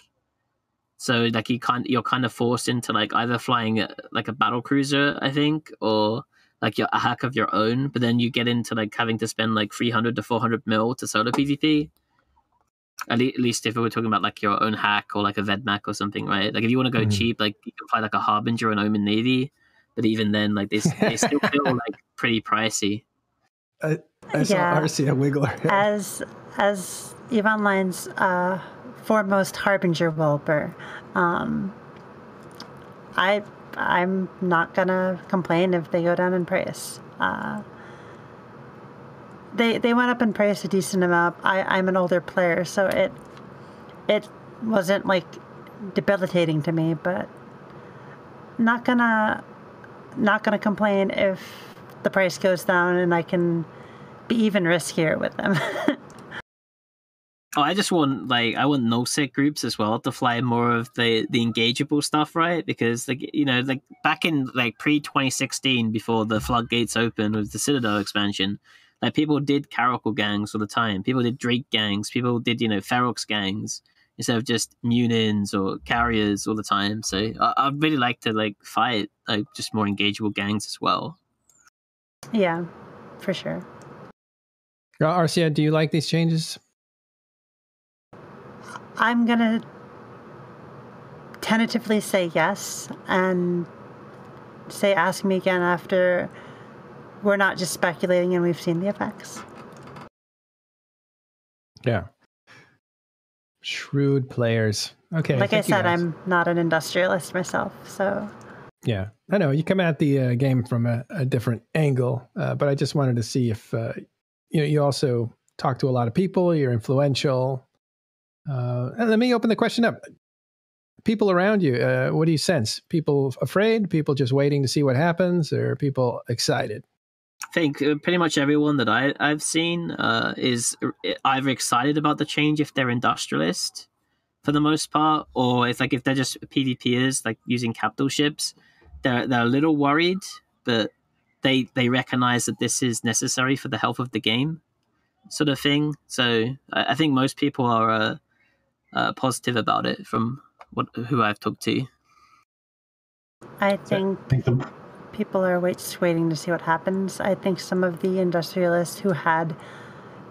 So, like, you can't, you're kind of forced into, like, either flying, a, like, a battle cruiser, I think, or like your, a hack of your own, but then you get into like having to spend like three hundred to four hundred mil to solo PvP. At, le at least if we were talking about like your own hack or like a VedMac or something, right? Like if you want to go mm. cheap, like you can fly like a Harbinger and Omen Navy, but even then, like they, they still feel like pretty pricey. I, I saw yeah. Arcia wiggle her head. As, as EVE Online's uh, foremost Harbinger welper, um, I... I'm not gonna complain if they go down in price. Uh, they they went up in price a decent amount. I, I'm an older player, so it it wasn't like debilitating to me, but not gonna not gonna complain if the price goes down and I can be even riskier with them. Oh, I just want like I want nullsec groups as well to fly more of the the engageable stuff, right? Because like you know, like back in like pre twenty sixteen, before the floodgates opened with the Citadel expansion, like people did Karakul gangs all the time. People did Drake gangs. People did you know Ferox gangs instead of just Munins or carriers all the time. So I, I'd really like to like fight like just more engageable gangs as well. Yeah, for sure. Arcia, do you like these changes? I'm going to tentatively say yes and say ask me again after we're not just speculating and we've seen the effects. Yeah. Shrewd players. Okay. Like I said, I'm not an industrialist myself, so. Yeah, I know you come at the uh, game from a, a different angle, uh, but I just wanted to see if uh, you know, you also talk to a lot of people. You're influential. Uh, and let me open the question up. People around you, uh, what do you sense? People afraid? People just waiting to see what happens? Or people excited? I think pretty much everyone that I, I've seen uh, is either excited about the change if they're industrialist, for the most part, or if like if they're just PvPers, like using capital ships, they're they're a little worried, but they they recognize that this is necessary for the health of the game, sort of thing. So I, I think most people are uh, uh, positive about it from what who I've talked to. I think people are wait, just waiting to see what happens. I think some of the industrialists who had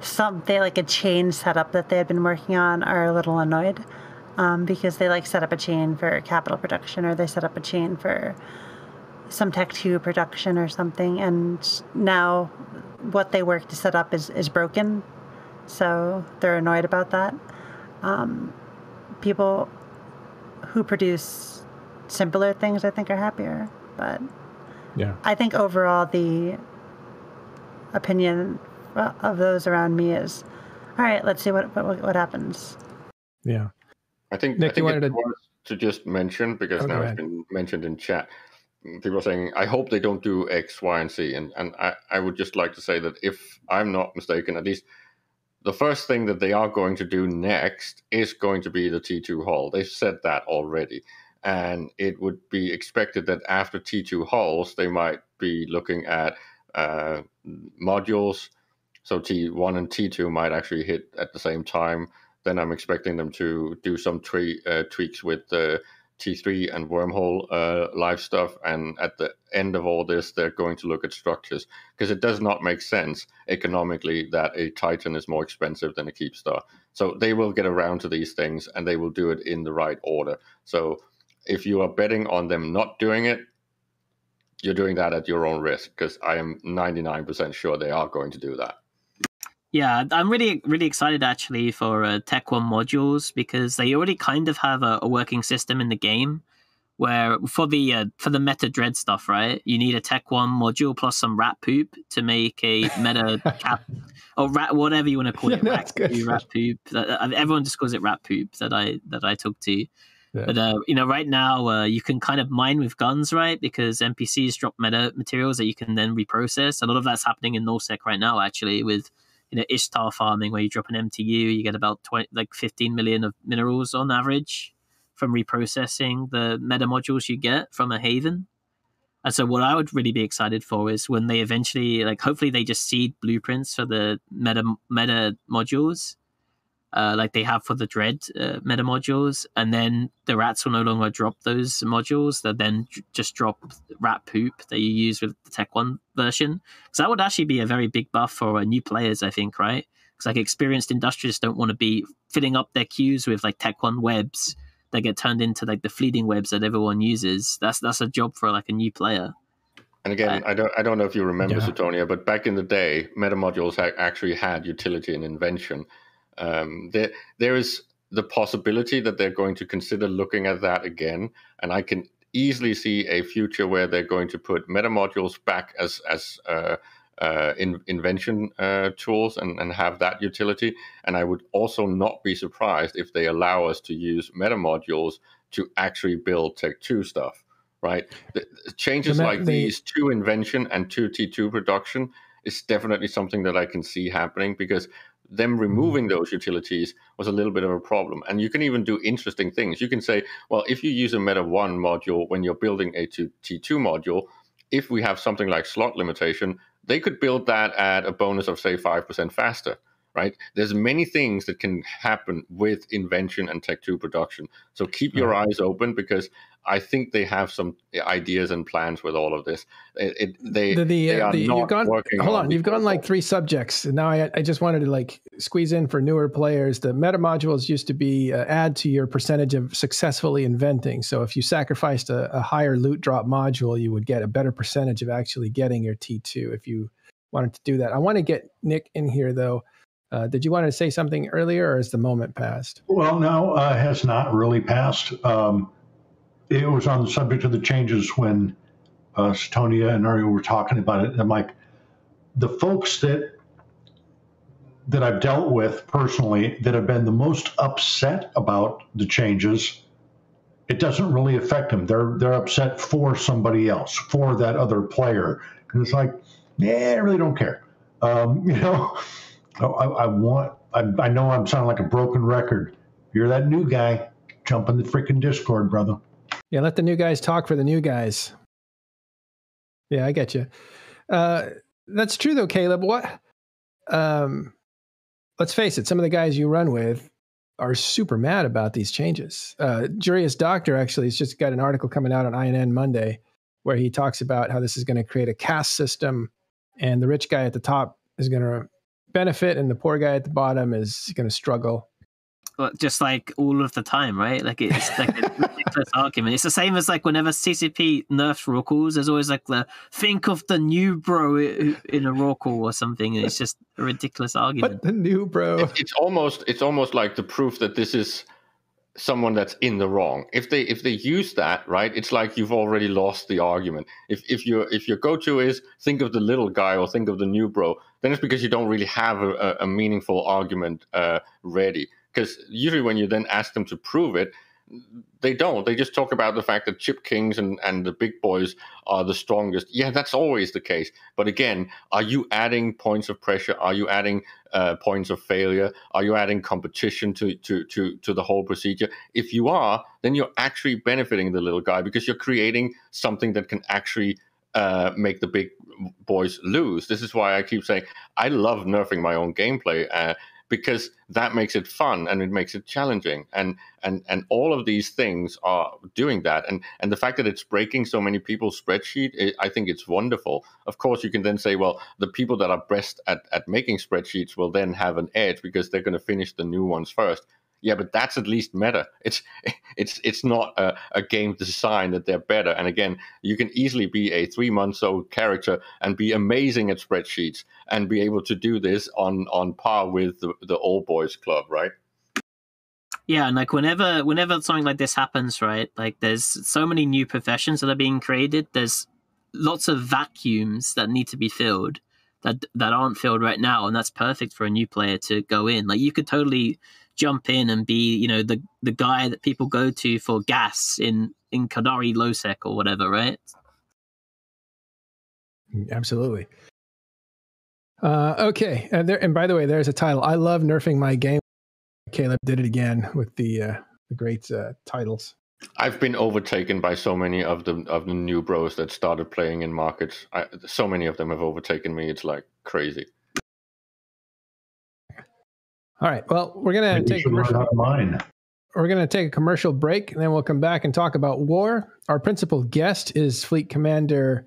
something like a chain setup that they had been working on are a little annoyed um, because they like set up a chain for capital production, or they set up a chain for some Tech two production or something, and now what they work to set up is, is broken, so they're annoyed about that. Um, people who produce simpler things I think are happier, but yeah. I think overall the opinion Well, of those around me is, all right, let's see what what, what happens. Yeah. I think, Nick, I think wanted it to... was to just mention, because oh, now it's been mentioned in chat, people are saying, I hope they don't do X, Y, and Z. And, and I, I would just like to say that if I'm not mistaken, at least the first thing that they are going to do next is going to be the T two hull. They've said that already. And it would be expected that after T two hulls, they might be looking at uh, modules. So T one and T two might actually hit at the same time. Then I'm expecting them to do some tre uh, tweaks with the uh, T three and wormhole uh, live stuff. And at the end of all this, they're going to look at structures, because it does not make sense economically that a Titan is more expensive than a Keepstar. So they will get around to these things, and they will do it in the right order. So if you are betting on them not doing it, you're doing that at your own risk, because I am ninety-nine percent sure they are going to do that. Yeah, I'm really, really excited actually for uh, Tech one modules, because they already kind of have a, a working system in the game, where for the uh, for the meta dread stuff, right? You need a Tech one module plus some rat poop to make a meta cap or rat, whatever you want to call it. Yeah, rat, poo, rat poop. Everyone just calls it rat poop that I that I took to. Yeah. But uh, you know, right now uh, you can kind of mine with guns, right? Because N P Cs drop meta materials that you can then reprocess. A lot of that's happening in NullSec right now, actually, with you know, Ishtar farming, where you drop an M T U, you get about twenty, like fifteen million of minerals on average from reprocessing the meta modules you get from a haven. And so what I would really be excited for is when they eventually, like hopefully they just seed blueprints for the meta, meta modules, uh, like they have for the Dread uh, meta modules. And then the rats will no longer drop those modules. They'll then just drop rat poop that you use with the Tech one version. Because that would actually be a very big buff for uh, new players, I think, right? Because like experienced industrialists don't want to be filling up their queues with like Tech one webs that get turned into like the fleeting webs that everyone uses. That's that's a job for like a new player. And again, uh, I don't I don't know if you remember, yeah. Suetonia, but back in the day, meta modules ha actually had utility and invention. Um, there, there is the possibility that they're going to consider looking at that again, and I can easily see a future where they're going to put meta modules back as as uh, uh, in, invention uh, tools and, and have that utility. And I would also not be surprised if they allow us to use meta modules to actually build Tech two stuff, right? The, the changes like the... these to invention and to T two production is definitely something that I can see happening, because them removing those utilities was a little bit of a problem. And you can even do interesting things. You can say, well, if you use a Meta one module when you're building a T two module, if we have something like slot limitation, they could build that at a bonus of, say, five percent faster, right? There's many things that can happen with invention and Tech two production. So keep your eyes open, because I think they have some ideas and plans with all of this. It, it, they, the, the, they are the, not you've gone, working Hold on, on you've gone like three subjects. And now I, I just wanted to like squeeze in for newer players. The meta modules used to be uh, add to your percentage of successfully inventing. So if you sacrificed a, a higher loot drop module, you would get a better percentage of actually getting your T two if you wanted to do that. I want to get Nick in here, though. Uh, did you want to say something earlier, or has the moment passed? Well, no, uh, it has not really passed. Um, it was on the subject of the changes when uh, Setonia and Ariel were talking about it. And I'm like, the folks that that I've dealt with personally that have been the most upset about the changes, it doesn't really affect them. They're they're upset for somebody else, for that other player. And it's like, yeah, I really don't care. Um, you know, I, I want, I, I know I'm sounding like a broken record. You're that new guy, jump in the freaking Discord, brother. Yeah, let the new guys talk for the new guys. Yeah, I get you. Uh, that's true though, Caleb. What? Um, let's face it, some of the guys you run with are super mad about these changes. Uh, Jurius Doctor actually has just got an article coming out on I N N Monday where he talks about how this is going to create a caste system, and the rich guy at the top is going to benefit and the poor guy at the bottom is going to struggle. Well, just like all of the time, right? Like it's like a ridiculous argument. It's the same as like whenever C C P nerfs raw calls, there's always like the think of the new bro in a raw call or something. And it's just a ridiculous argument. But the new bro. It, it's almost it's almost like the proof that this is someone that's in the wrong. If they if they use that, right, it's like you've already lost the argument. If if your if your go-to is think of the little guy or think of the new bro, then it's because you don't really have a, a meaningful argument uh, ready. Because usually when you then ask them to prove it, they don't. They just talk about the fact that chip kings and, and the big boys are the strongest. Yeah, that's always the case. But again, are you adding points of pressure? Are you adding uh, points of failure? Are you adding competition to, to, to, to the whole procedure? If you are, then you're actually benefiting the little guy because you're creating something that can actually uh, make the big boys lose. This is why I keep saying I love nerfing my own gameplay uh, because that makes it fun and it makes it challenging. And and and all of these things are doing that. And and the fact that it's breaking so many people's spreadsheet, it, I think it's wonderful. Of course, you can then say, well, the people that are best at, at making spreadsheets will then have an edge because they're going to finish the new ones first. Yeah, but that's at least meta. It's it's it's not a, a game design that they're better. And again, you can easily be a three-month-old character and be amazing at spreadsheets and be able to do this on, on par with the, the old boys club, right? Yeah, and like whenever whenever something like this happens, right? Like there's so many new professions that are being created. There's lots of vacuums that need to be filled that that aren't filled right now, and that's perfect for a new player to go in. Like you could totally jump in and be, you know, the the guy that people go to for gas in in Qadari Losec or whatever, right? Absolutely. Uh, okay, and there and by the way, there's a title. I love nerfing my game. Caleb did it again with the uh, the great uh, titles. I've been overtaken by so many of the of the new bros that started playing in markets. I, so many of them have overtaken me. It's like crazy. All right. Well, we're gonna Maybe take commercial, mine. We're gonna take a commercial break, and then we'll come back and talk about war. Our principal guest is Fleet Commander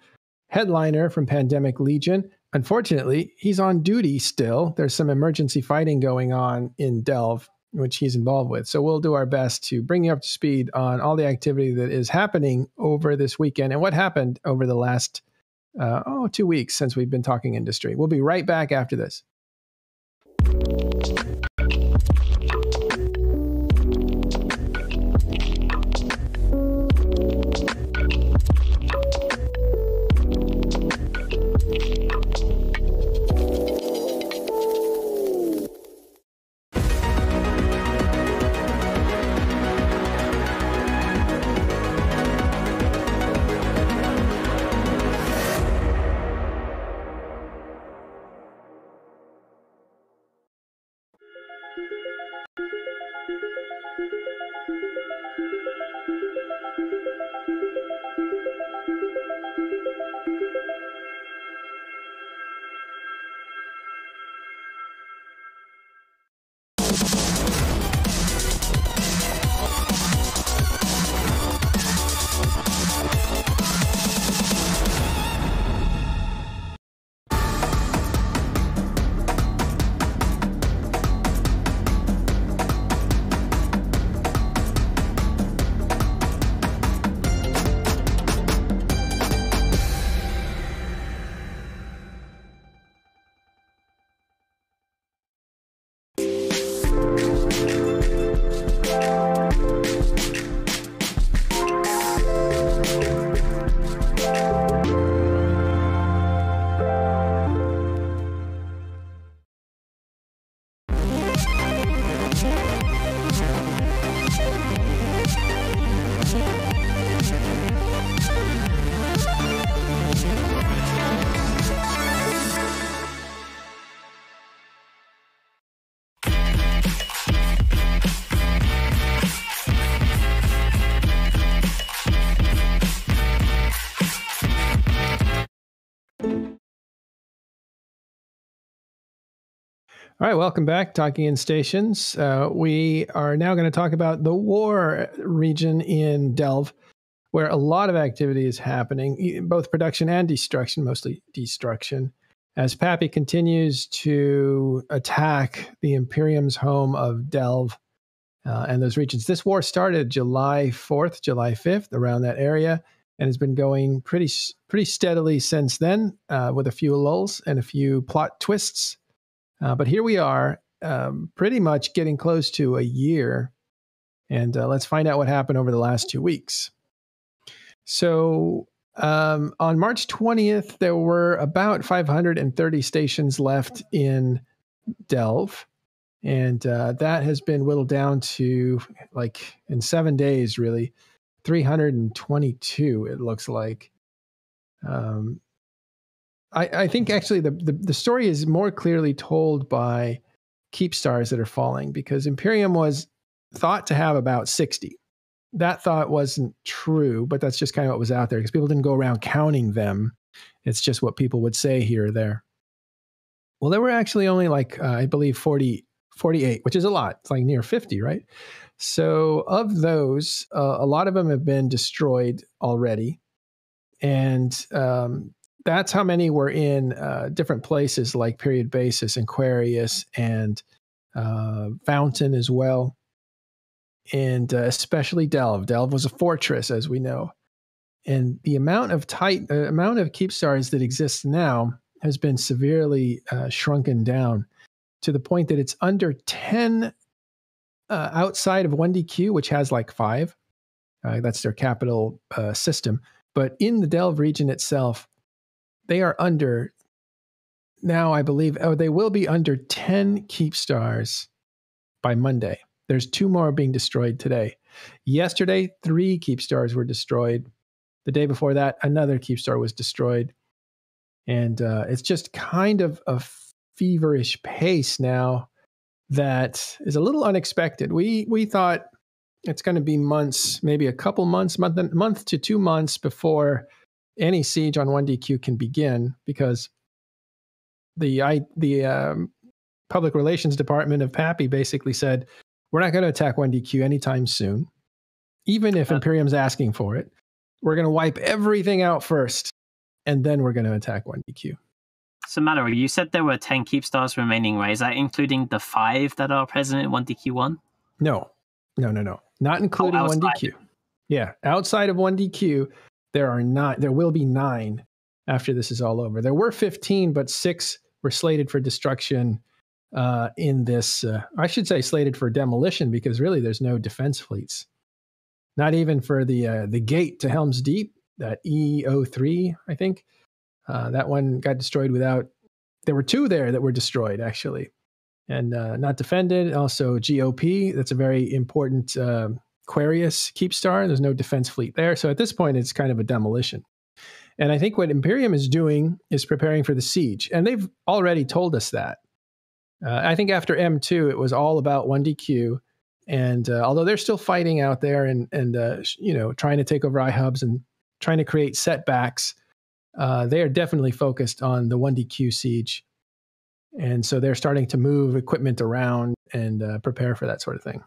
Headliner from Pandemic Legion. Unfortunately, he's on duty still. There's some emergency fighting going on in Delve, which he's involved with. So we'll do our best to bring you up to speed on all the activity that is happening over this weekend and what happened over the last uh, oh two weeks since we've been talking industry. We'll be right back after this. All right, welcome back, Talking in Stations. Uh, we are now going to talk about the war region in Delve, where a lot of activity is happening, both production and destruction, mostly destruction, as Pappy continues to attack the Imperium's home of Delve uh, and those regions. This war started July fourth, July fifth, around that area, and has been going pretty pretty steadily since then, uh, with a few lulls and a few plot twists. Uh, but here we are, um, pretty much getting close to a year, and uh, let's find out what happened over the last two weeks. So um, on March twentieth, there were about five hundred thirty stations left in Delve, and uh, that has been whittled down to, like, in seven days, really, three hundred twenty-two, it looks like. Um, I, I think actually the, the, the story is more clearly told by keep stars that are falling, because Imperium was thought to have about sixty. That thought wasn't true, but that's just kind of what was out there because people didn't go around counting them. It's just what people would say here or there. Well, there were actually only like, uh, I believe, forty, forty-eight, which is a lot. It's like near fifty, right? So of those, uh, a lot of them have been destroyed already. And um, that's how many were in uh, different places like Period Basis, Aquarius, and uh, Fountain as well. And uh, especially Delve. Delve was a fortress, as we know. And the amount of tight, uh, amount of keep stars that exists now has been severely uh, shrunken down to the point that it's under ten uh, outside of one D Q, which has like five. Uh, that's their capital uh, system. But in the Delve region itself, they are under, now I believe, oh, they will be under ten keep stars by Monday. There's two more being destroyed today. Yesterday, three keep stars were destroyed. The day before that, another keep star was destroyed. And uh, it's just kind of a feverish pace now that is a little unexpected. We we thought it's going to be months, maybe a couple months, month, month to two months before any siege on one D Q can begin, because the, I, the um, public relations department of Pappy basically said, we're not going to attack one D Q anytime soon, even if Imperium's asking for it. We're going to wipe everything out first, and then we're going to attack one D Q. So, Mallory, you said there were ten keep stars remaining, right? Is that including the five that are present in one D Q one? No, no, no, no. Not including oh, one D Q. Yeah, outside of one D Q, there are nine. There will be nine after this is all over. There were fifteen, but six were slated for destruction. Uh, in this, uh, I should say slated for demolition, because really there's no defense fleets. Not even for the uh, the gate to Helm's Deep, that E O three, I think. Uh, that one got destroyed without... There were two there that were destroyed, actually. And uh, not defended. Also G O P, that's a very important uh, Aquarius keep star. There's no defense fleet there. So at this point, it's kind of a demolition. And I think what Imperium is doing is preparing for the siege. And they've already told us that. Uh, I think after M two, it was all about one D Q, and uh, although they're still fighting out there and and uh, you know, trying to take over iHubs and trying to create setbacks, uh, they are definitely focused on the one D Q siege, and so they're starting to move equipment around and uh, prepare for that sort of thing.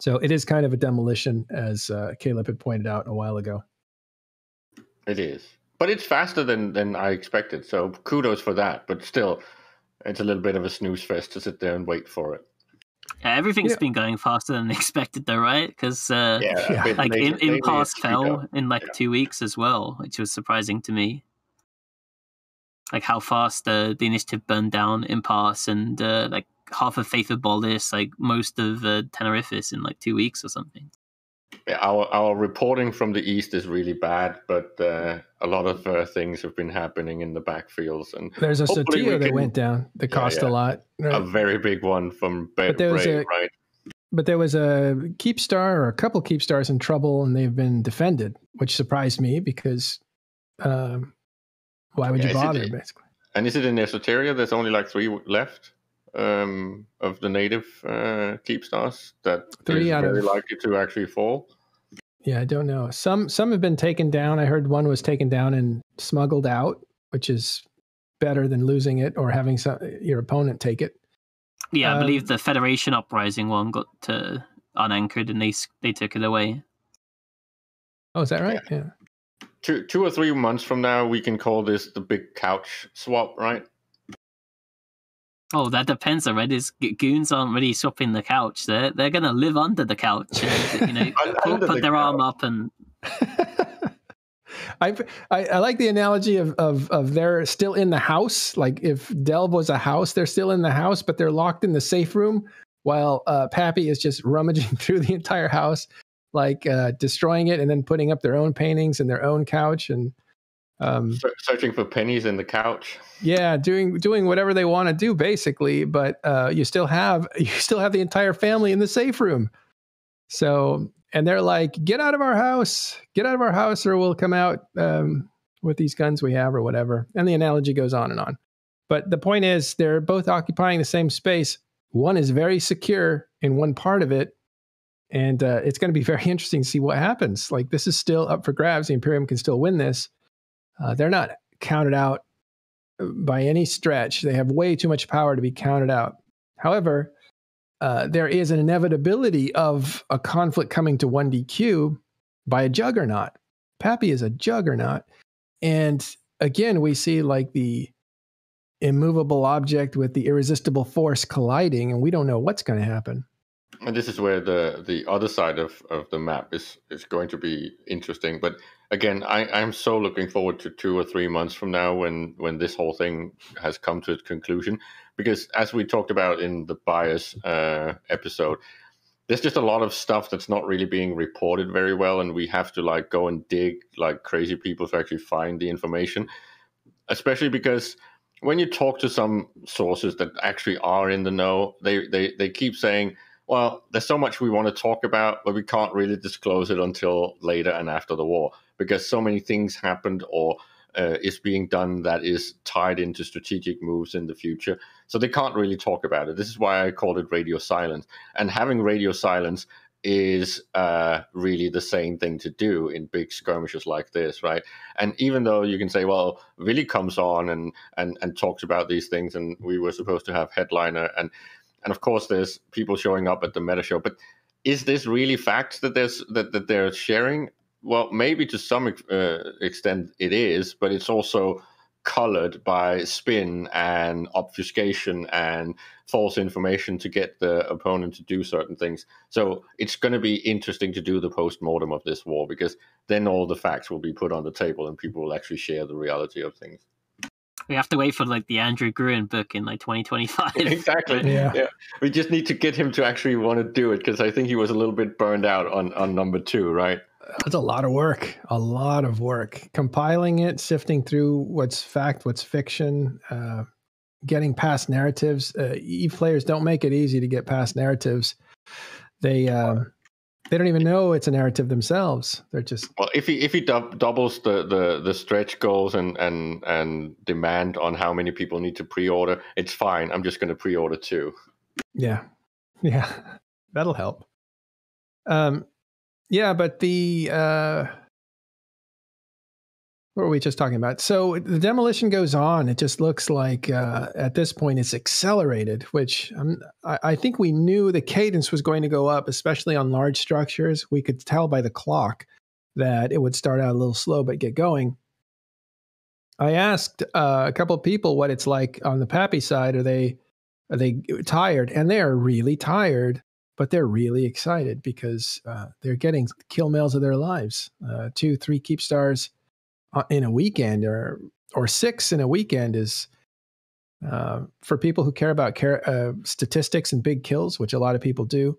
So it is kind of a demolition, as uh, Caleb had pointed out a while ago. It is, but it's faster than than I expected. So kudos for that. But still, it's a little bit of a snooze fest to sit there and wait for it. Yeah, everything's yeah. been going faster than expected, though, right? Because uh, yeah, yeah. like in, in Impasse fell in like yeah. two weeks as well, which was surprising to me. Like how fast uh, the initiative burned down Impasse, and uh, like half of Faith abolished, like most of uh, Tenerifis in like two weeks or something. Yeah, our our reporting from the east is really bad, but uh, a lot of uh, things have been happening in the backfields. And there's a Sotillo we that went down that cost yeah, yeah. a lot. Right? A very big one from Bray, right? But there was a keep star or a couple keep stars in trouble, and they've been defended, which surprised me because um, why would yeah, you bother, it, basically? And is it in Esoteria? There's only like three left um, of the native uh, keep stars that three out very of... likely to actually fall. Yeah, I don't know. Some some have been taken down. I heard one was taken down and smuggled out, which is better than losing it or having some, your opponent take it. Yeah, I believe um, the Federation Uprising one got uh, unanchored, and they they took it away. Oh, is that right? Yeah. Two two or three months from now, we can call this the big couch swap, right? Oh, that depends already. Goons aren't really swapping the couch. They're they're gonna live under the couch, and, you know, put, put the their couch. arm up and. I, I I like the analogy of, of of they're still in the house. Like if Delve was a house, they're still in the house, but they're locked in the safe room while uh, Pappy is just rummaging through the entire house, like uh, destroying it and then putting up their own paintings and their own couch and um, searching for pennies in the couch. Yeah, doing doing whatever they want to do basically, but uh, you still have you still have the entire family in the safe room. So. And they're like, get out of our house, get out of our house, or we'll come out um, with these guns we have or whatever. And the analogy goes on and on. But the point is, they're both occupying the same space. One is very secure in one part of it. And uh, it's going to be very interesting to see what happens. Like, this is still up for grabs. The Imperium can still win this. Uh, they're not counted out by any stretch. They have way too much power to be counted out. However, Uh, there is an inevitability of a conflict coming to one D Q by a juggernaut. Pappy is a juggernaut. And again, we see like the immovable object with the irresistible force colliding, and we don't know what's going to happen. And this is where the, the other side of, of the map is, is going to be interesting. But again, I, I'm so looking forward to two or three months from now when, when this whole thing has come to its conclusion. Because as we talked about in the bias uh, episode, there's just a lot of stuff that's not really being reported very well. And we have to like go and dig like crazy people to actually find the information, especially because when you talk to some sources that actually are in the know, they they, they keep saying, well, there's so much we want to talk about, but we can't really disclose it until later and after the war because so many things happened or uh, is being done that is tied into strategic moves in the future. So they can't really talk about it. This is why I called it radio silence. And having radio silence is uh, really the same thing to do in big skirmishes like this, right? And even though you can say, well, Willy comes on and, and, and talks about these things and we were supposed to have headliner and... And of course, there's people showing up at the meta show. But is this really facts that there's that, that they're sharing? Well, maybe to some uh, extent it is, but it's also colored by spin and obfuscation and false information to get the opponent to do certain things. So it's going to be interesting to do the post-mortem of this war because then all the facts will be put on the table and people will actually share the reality of things. We have to wait for like the Andrew Gruen book in like twenty twenty-five. Exactly. Yeah. yeah. We just need to get him to actually want to do it because I think he was a little bit burned out on, on number two, right? That's a lot of work. A lot of work. Compiling it, sifting through what's fact, what's fiction, uh, getting past narratives. Uh, E players don't make it easy to get past narratives. They... Uh, They don't even know it's a narrative themselves. They're just well. If he if he dub, doubles the, the, the stretch goals and, and and demand on how many people need to pre-order, it's fine. I'm just going to pre-order too. Yeah, yeah, that'll help. Um, yeah, but the uh, what were we just talking about? So the demolition goes on. It just looks like uh, at this point it's accelerated, which um, I, I think we knew the cadence was going to go up, especially on large structures. We could tell by the clock that it would start out a little slow, but get going. I asked uh, a couple of people what it's like on the Pappy side. Are they, are they tired? And they are really tired, but they're really excited because uh, they're getting kill mails of their lives. Uh, two, three keep stars in a weekend or or six in a weekend is uh, for people who care about care, uh, statistics and big kills, which a lot of people do.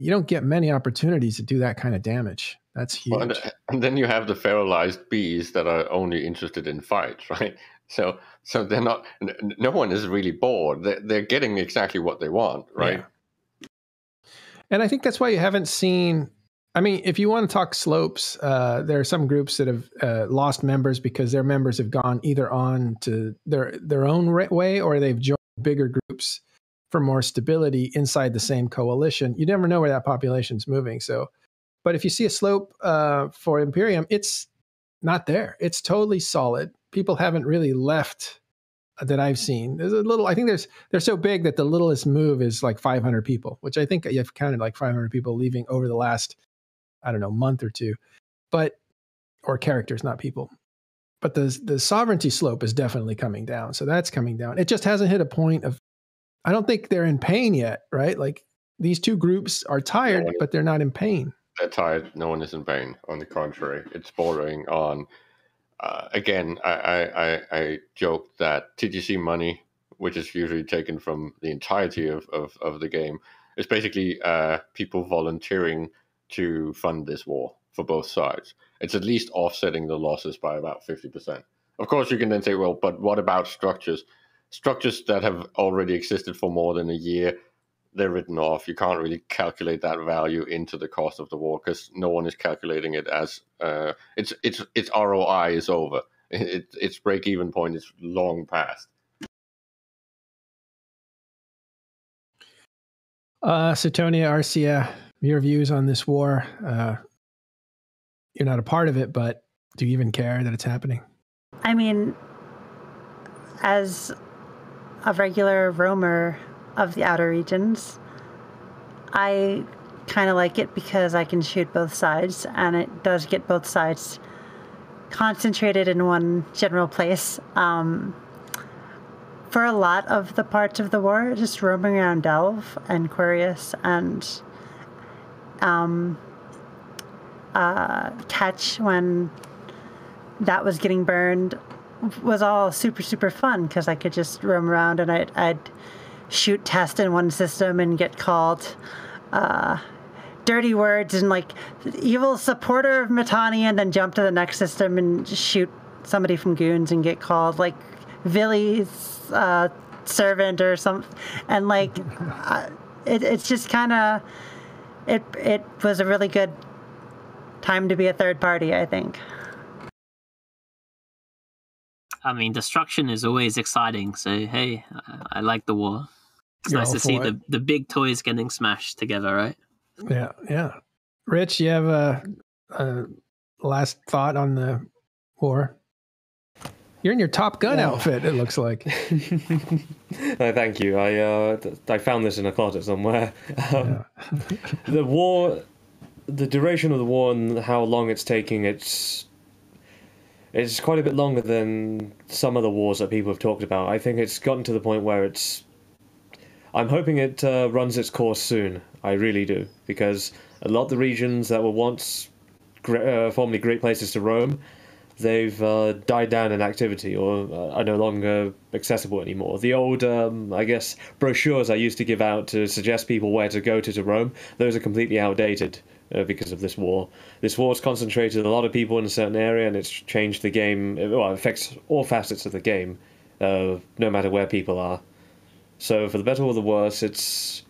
You don't get many opportunities to do that kind of damage. That's huge. Well, and, and then you have the feralized bees that are only interested in fights, right? So so they're not, no one is really bored. They're, they're getting exactly what they want, right? Yeah. And I think that's why you haven't seen... I mean, if you want to talk slopes, uh, there are some groups that have uh, lost members because their members have gone either on to their their own way or they've joined bigger groups for more stability inside the same coalition. You never know where that population's moving. So, but if you see a slope uh, for Imperium, it's not there. It's totally solid. People haven't really left that I've seen. There's a little, I think there's, they're so big that the littlest move is like five hundred people, which I think I've counted like five hundred people leaving over the last, I don't know, month or two, but, or characters, not people. But the, the sovereignty slope is definitely coming down. So that's coming down. It just hasn't hit a point of, I don't think they're in pain yet, right? Like these two groups are tired, but they're not in pain. They're tired. No one is in pain. On the contrary, it's bordering on, Uh, again, I, I, I, I joke that T G C money, which is usually taken from the entirety of, of, of the game, is basically uh, people volunteering to fund this war for both sides. It's at least offsetting the losses by about fifty percent. Of course, you can then say, well, but what about structures? Structures that have already existed for more than a year, they're written off. You can't really calculate that value into the cost of the war because no one is calculating it as uh, it's it's it's R O I is over. It, it's break even point is long past. Uh, Sutonia, Arcia, your views on this war? Uh, you're not a part of it, but do you even care that it's happening? I mean, as a regular roamer of the outer regions, I kind of like it because I can shoot both sides, and it does get both sides concentrated in one general place. Um, for a lot of the parts of the war, just roaming around Delve and Quirius and um, uh, Catch when that was getting burned was all super, super fun because I could just roam around and I'd, I'd shoot test in one system and get called uh, dirty words and like evil supporter of Mitanni, and then jump to the next system and shoot somebody from Goons and get called like Villy's uh, servant or something. And like uh, it, it's just kind of it. It was a really good time to be a third party, I think. I mean, destruction is always exciting. So hey, I, I like the war. It's You're nice to see it. the the big toys getting smashed together, right? Yeah, yeah. Rich, you have a, a last thought on the war? You're in your Top Gun yeah. outfit, it looks like. No, thank you. I uh, I found this in a closet somewhere. Um, yeah. The war, the duration of the war, and how long it's taking. It's It's quite a bit longer than some other wars that people have talked about. I think it's gotten to the point where it's... I'm hoping it uh, runs its course soon. I really do. Because a lot of the regions that were once great, uh, formerly great places to roam, they've uh, died down in activity or are no longer accessible anymore. The old, um, I guess, brochures I used to give out to suggest people where to go to to roam, those are completely outdated. Uh, because of this war. This war's concentrated a lot of people in a certain area, and it's changed the game. It, well, it affects all facets of the game, uh, no matter where people are. So for the better or the worse, it's...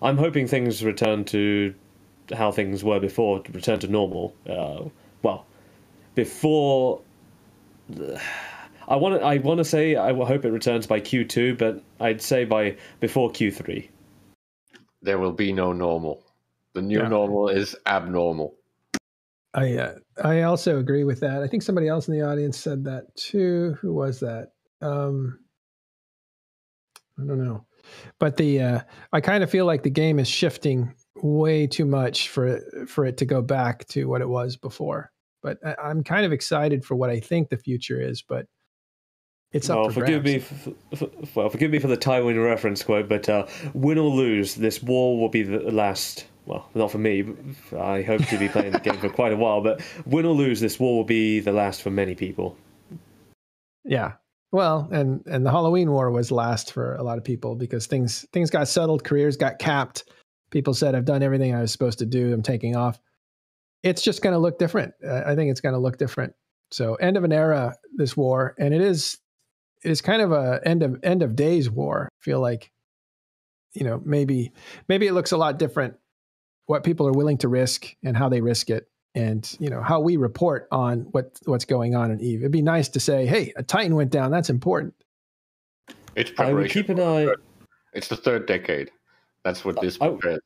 I'm hoping things return to how things were before, to return to normal. Uh, well, before... I want to I want to say I hope it returns by Q two, but I'd say by before Q three. There will be no normal. The new yeah. normal is abnormal. I uh, I also agree with that. I think somebody else in the audience said that too. Who was that? Um, I don't know. But the uh, I kind of feel like the game is shifting way too much for it, for it to go back to what it was before. But I, I'm kind of excited for what I think the future is. But it's up well, for forgive me for, for, well, forgive me for the Tywin reference quote. But uh, win or lose, this war will be the last. Well, not for me. I hope to be playing the game for quite a while, but win or lose, this war will be the last for many people. Yeah. Well, and, and the Halloween war was last for a lot of people because things things got settled, careers got capped. People said, I've done everything I was supposed to do. I'm taking off. It's just going to look different. I think it's going to look different. So end of an era, this war, and it is it is kind of a end of end of days war. I feel like, you know, maybe maybe it looks a lot different. What people are willing to risk and how they risk it, and you know how we report on what what's going on in Eve. It'd be nice to say, "Hey, a Titan went down. That's important." It's preparation. I would keep an eye. It's the third decade. That's what this I, prepares.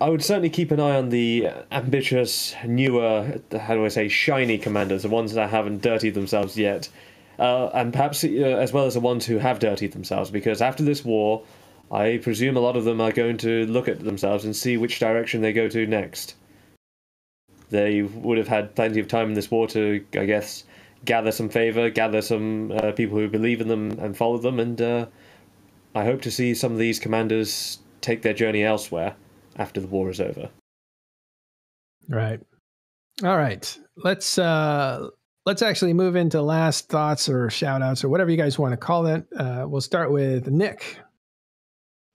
I would certainly keep an eye on the ambitious, newer, how do I say, shiny commanders, the ones that haven't dirtied themselves yet. uh, and perhaps uh, as well as the ones who have dirtied themselves, because after this war, I presume a lot of them are going to look at themselves and see which direction they go to next. They would have had plenty of time in this war to, I guess, gather some favour, gather some uh, people who believe in them and follow them, and uh, I hope to see some of these commanders take their journey elsewhere after the war is over. Right. All right. Let's uh, let's actually move into last thoughts or shout outs or whatever you guys want to call it. Uh, we'll start with Nick.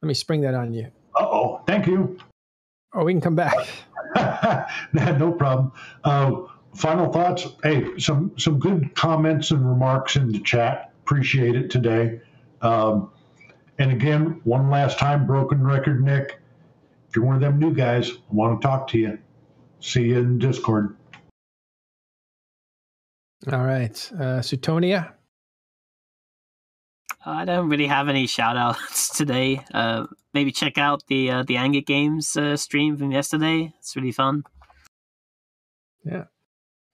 Let me spring that on you. Uh-oh. Thank you. Or we can come back. No problem. Uh, final thoughts. Hey, some, some good comments and remarks in the chat. Appreciate it today. Um, and again, one last time, broken record, Nick. If you're one of them new guys, I want to talk to you. See you in Discord. All right. Uh, Suetonia? I don't really have any shout-outs today. Uh, maybe check out the uh, the Anger Games uh, stream from yesterday. It's really fun. Yeah.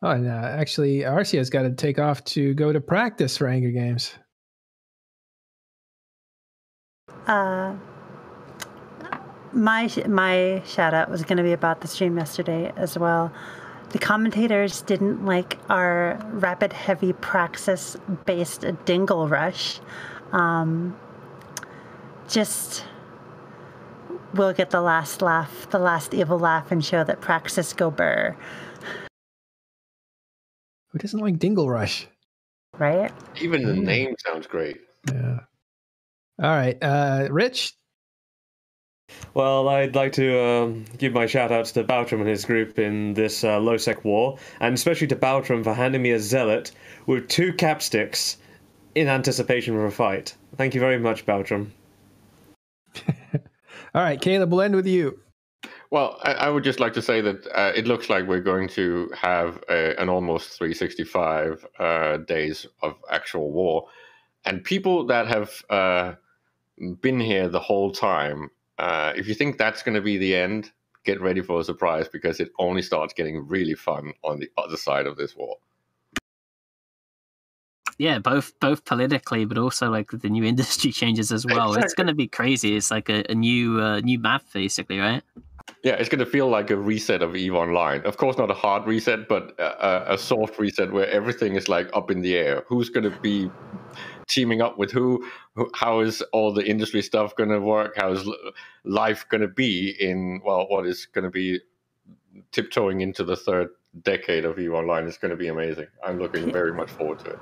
Oh, and uh, actually, Arcia's got to take off to go to practice for Anger Games. Uh... My my shout out was going to be about the stream yesterday as well. The commentators didn't like our rapid heavy praxis based dingle rush. Um, just we'll get the last laugh, the last evil laugh, and show that praxis go burr. Who doesn't like dingle rush? Right? Even the name sounds great. Yeah. All right, uh, Rich. Well, I'd like to um, give my shout-outs to Baltram and his group in this uh, Losec war, and especially to Baltram for handing me a zealot with two capsticks in anticipation of a fight. Thank you very much, Baltram. All right, Caleb, we'll end with you. Well, I, I would just like to say that uh, it looks like we're going to have a, an almost three sixty-five uh, days of actual war, and people that have uh, been here the whole time, Uh, if you think that's going to be the end, get ready for a surprise, because it only starts getting really fun on the other side of this war. Yeah, both both politically, but also like the new industry changes as well. Exactly. It's going to be crazy. It's like a, a new uh, new map, basically, right? Yeah, it's going to feel like a reset of EVE Online. Of course, not a hard reset, but a, a soft reset where everything is like up in the air. Who's going to be teaming up with who? How is all the industry stuff going to work? How is life going to be in, well, what is going to be tiptoeing into the third decade of EVE Online? It's going to be amazing. I'm looking very much forward to it.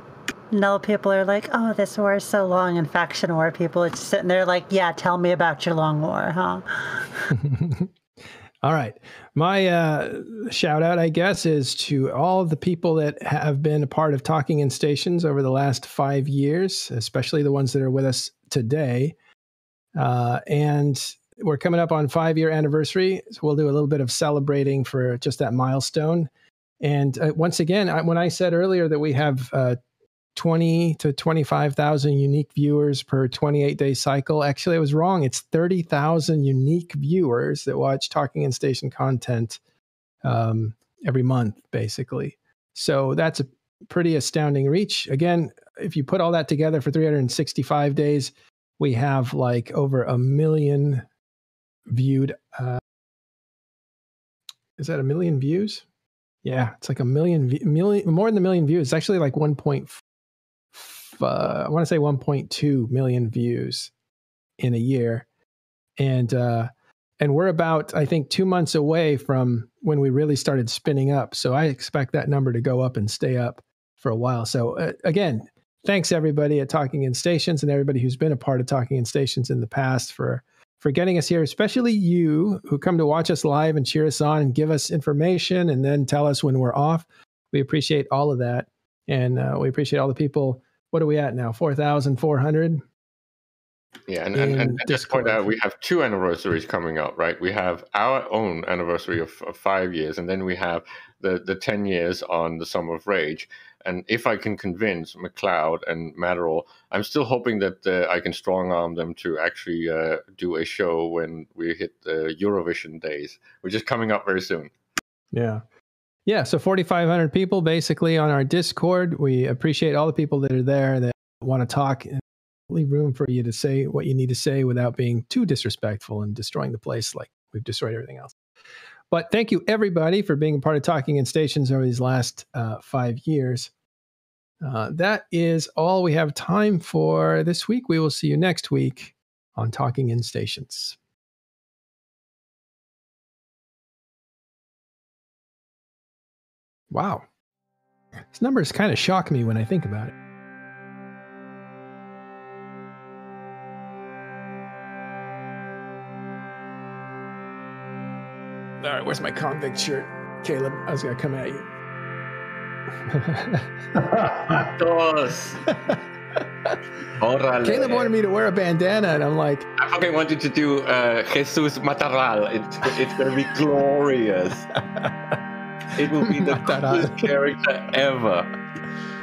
Null people are like, oh, this war is so long, and faction war people are just sitting there like, yeah, tell me about your long war, huh? All right. My uh, shout out, I guess, is to all the people that have been a part of Talking in Stations over the last five years, especially the ones that are with us today. Uh, and we're coming up on five-year anniversary, so we'll do a little bit of celebrating for just that milestone. And uh, once again, I, when I said earlier that we have uh, twenty to twenty-five thousand unique viewers per twenty-eight day cycle. Actually, I was wrong. It's thirty thousand unique viewers that watch Talking in Station content um, every month, basically. So that's a pretty astounding reach. Again, if you put all that together for three hundred sixty-five days, we have like over a million viewed. Uh, is that a million views? Yeah, it's like a million, million more than a million views. It's actually like one point four. Uh, I want to say one point two million views in a year. And, uh, and we're about, I think, two months away from when we really started spinning up. So I expect that number to go up and stay up for a while. So uh, again, thanks everybody at Talking in Stations and everybody who's been a part of Talking in Stations in the past for, for getting us here, especially you who come to watch us live and cheer us on and give us information and then tell us when we're off. We appreciate all of that. And uh, we appreciate all the people. What are we at now? four thousand four hundred? Yeah, and, and, and just point out, we have two anniversaries coming up, right? We have our own anniversary of, of five years, and then we have the, the ten years on the Summer of Rage. And if I can convince McLeod and Matterall, I'm still hoping that uh, I can strong-arm them to actually uh, do a show when we hit the Eurovision days, which is coming up very soon. Yeah. yeah, so forty-five hundred people basically on our Discord. We appreciate all the people that are there that want to talk and leave room for you to say what you need to say without being too disrespectful and destroying the place like we've destroyed everything else. But thank you, everybody, for being a part of Talking in Stations over these last uh, five years. Uh, that is all we have time for this week. We will see you next week on Talking in Stations. Wow. These numbers kind of shock me when I think about it. All right, where's my convict shirt? Caleb, I was going to come at you. Dos. Caleb wanted me to wear a bandana, and I'm like... I fucking wanted to do uh, Jesus Mataral. It's, it's going to be glorious. It will be the best character ever.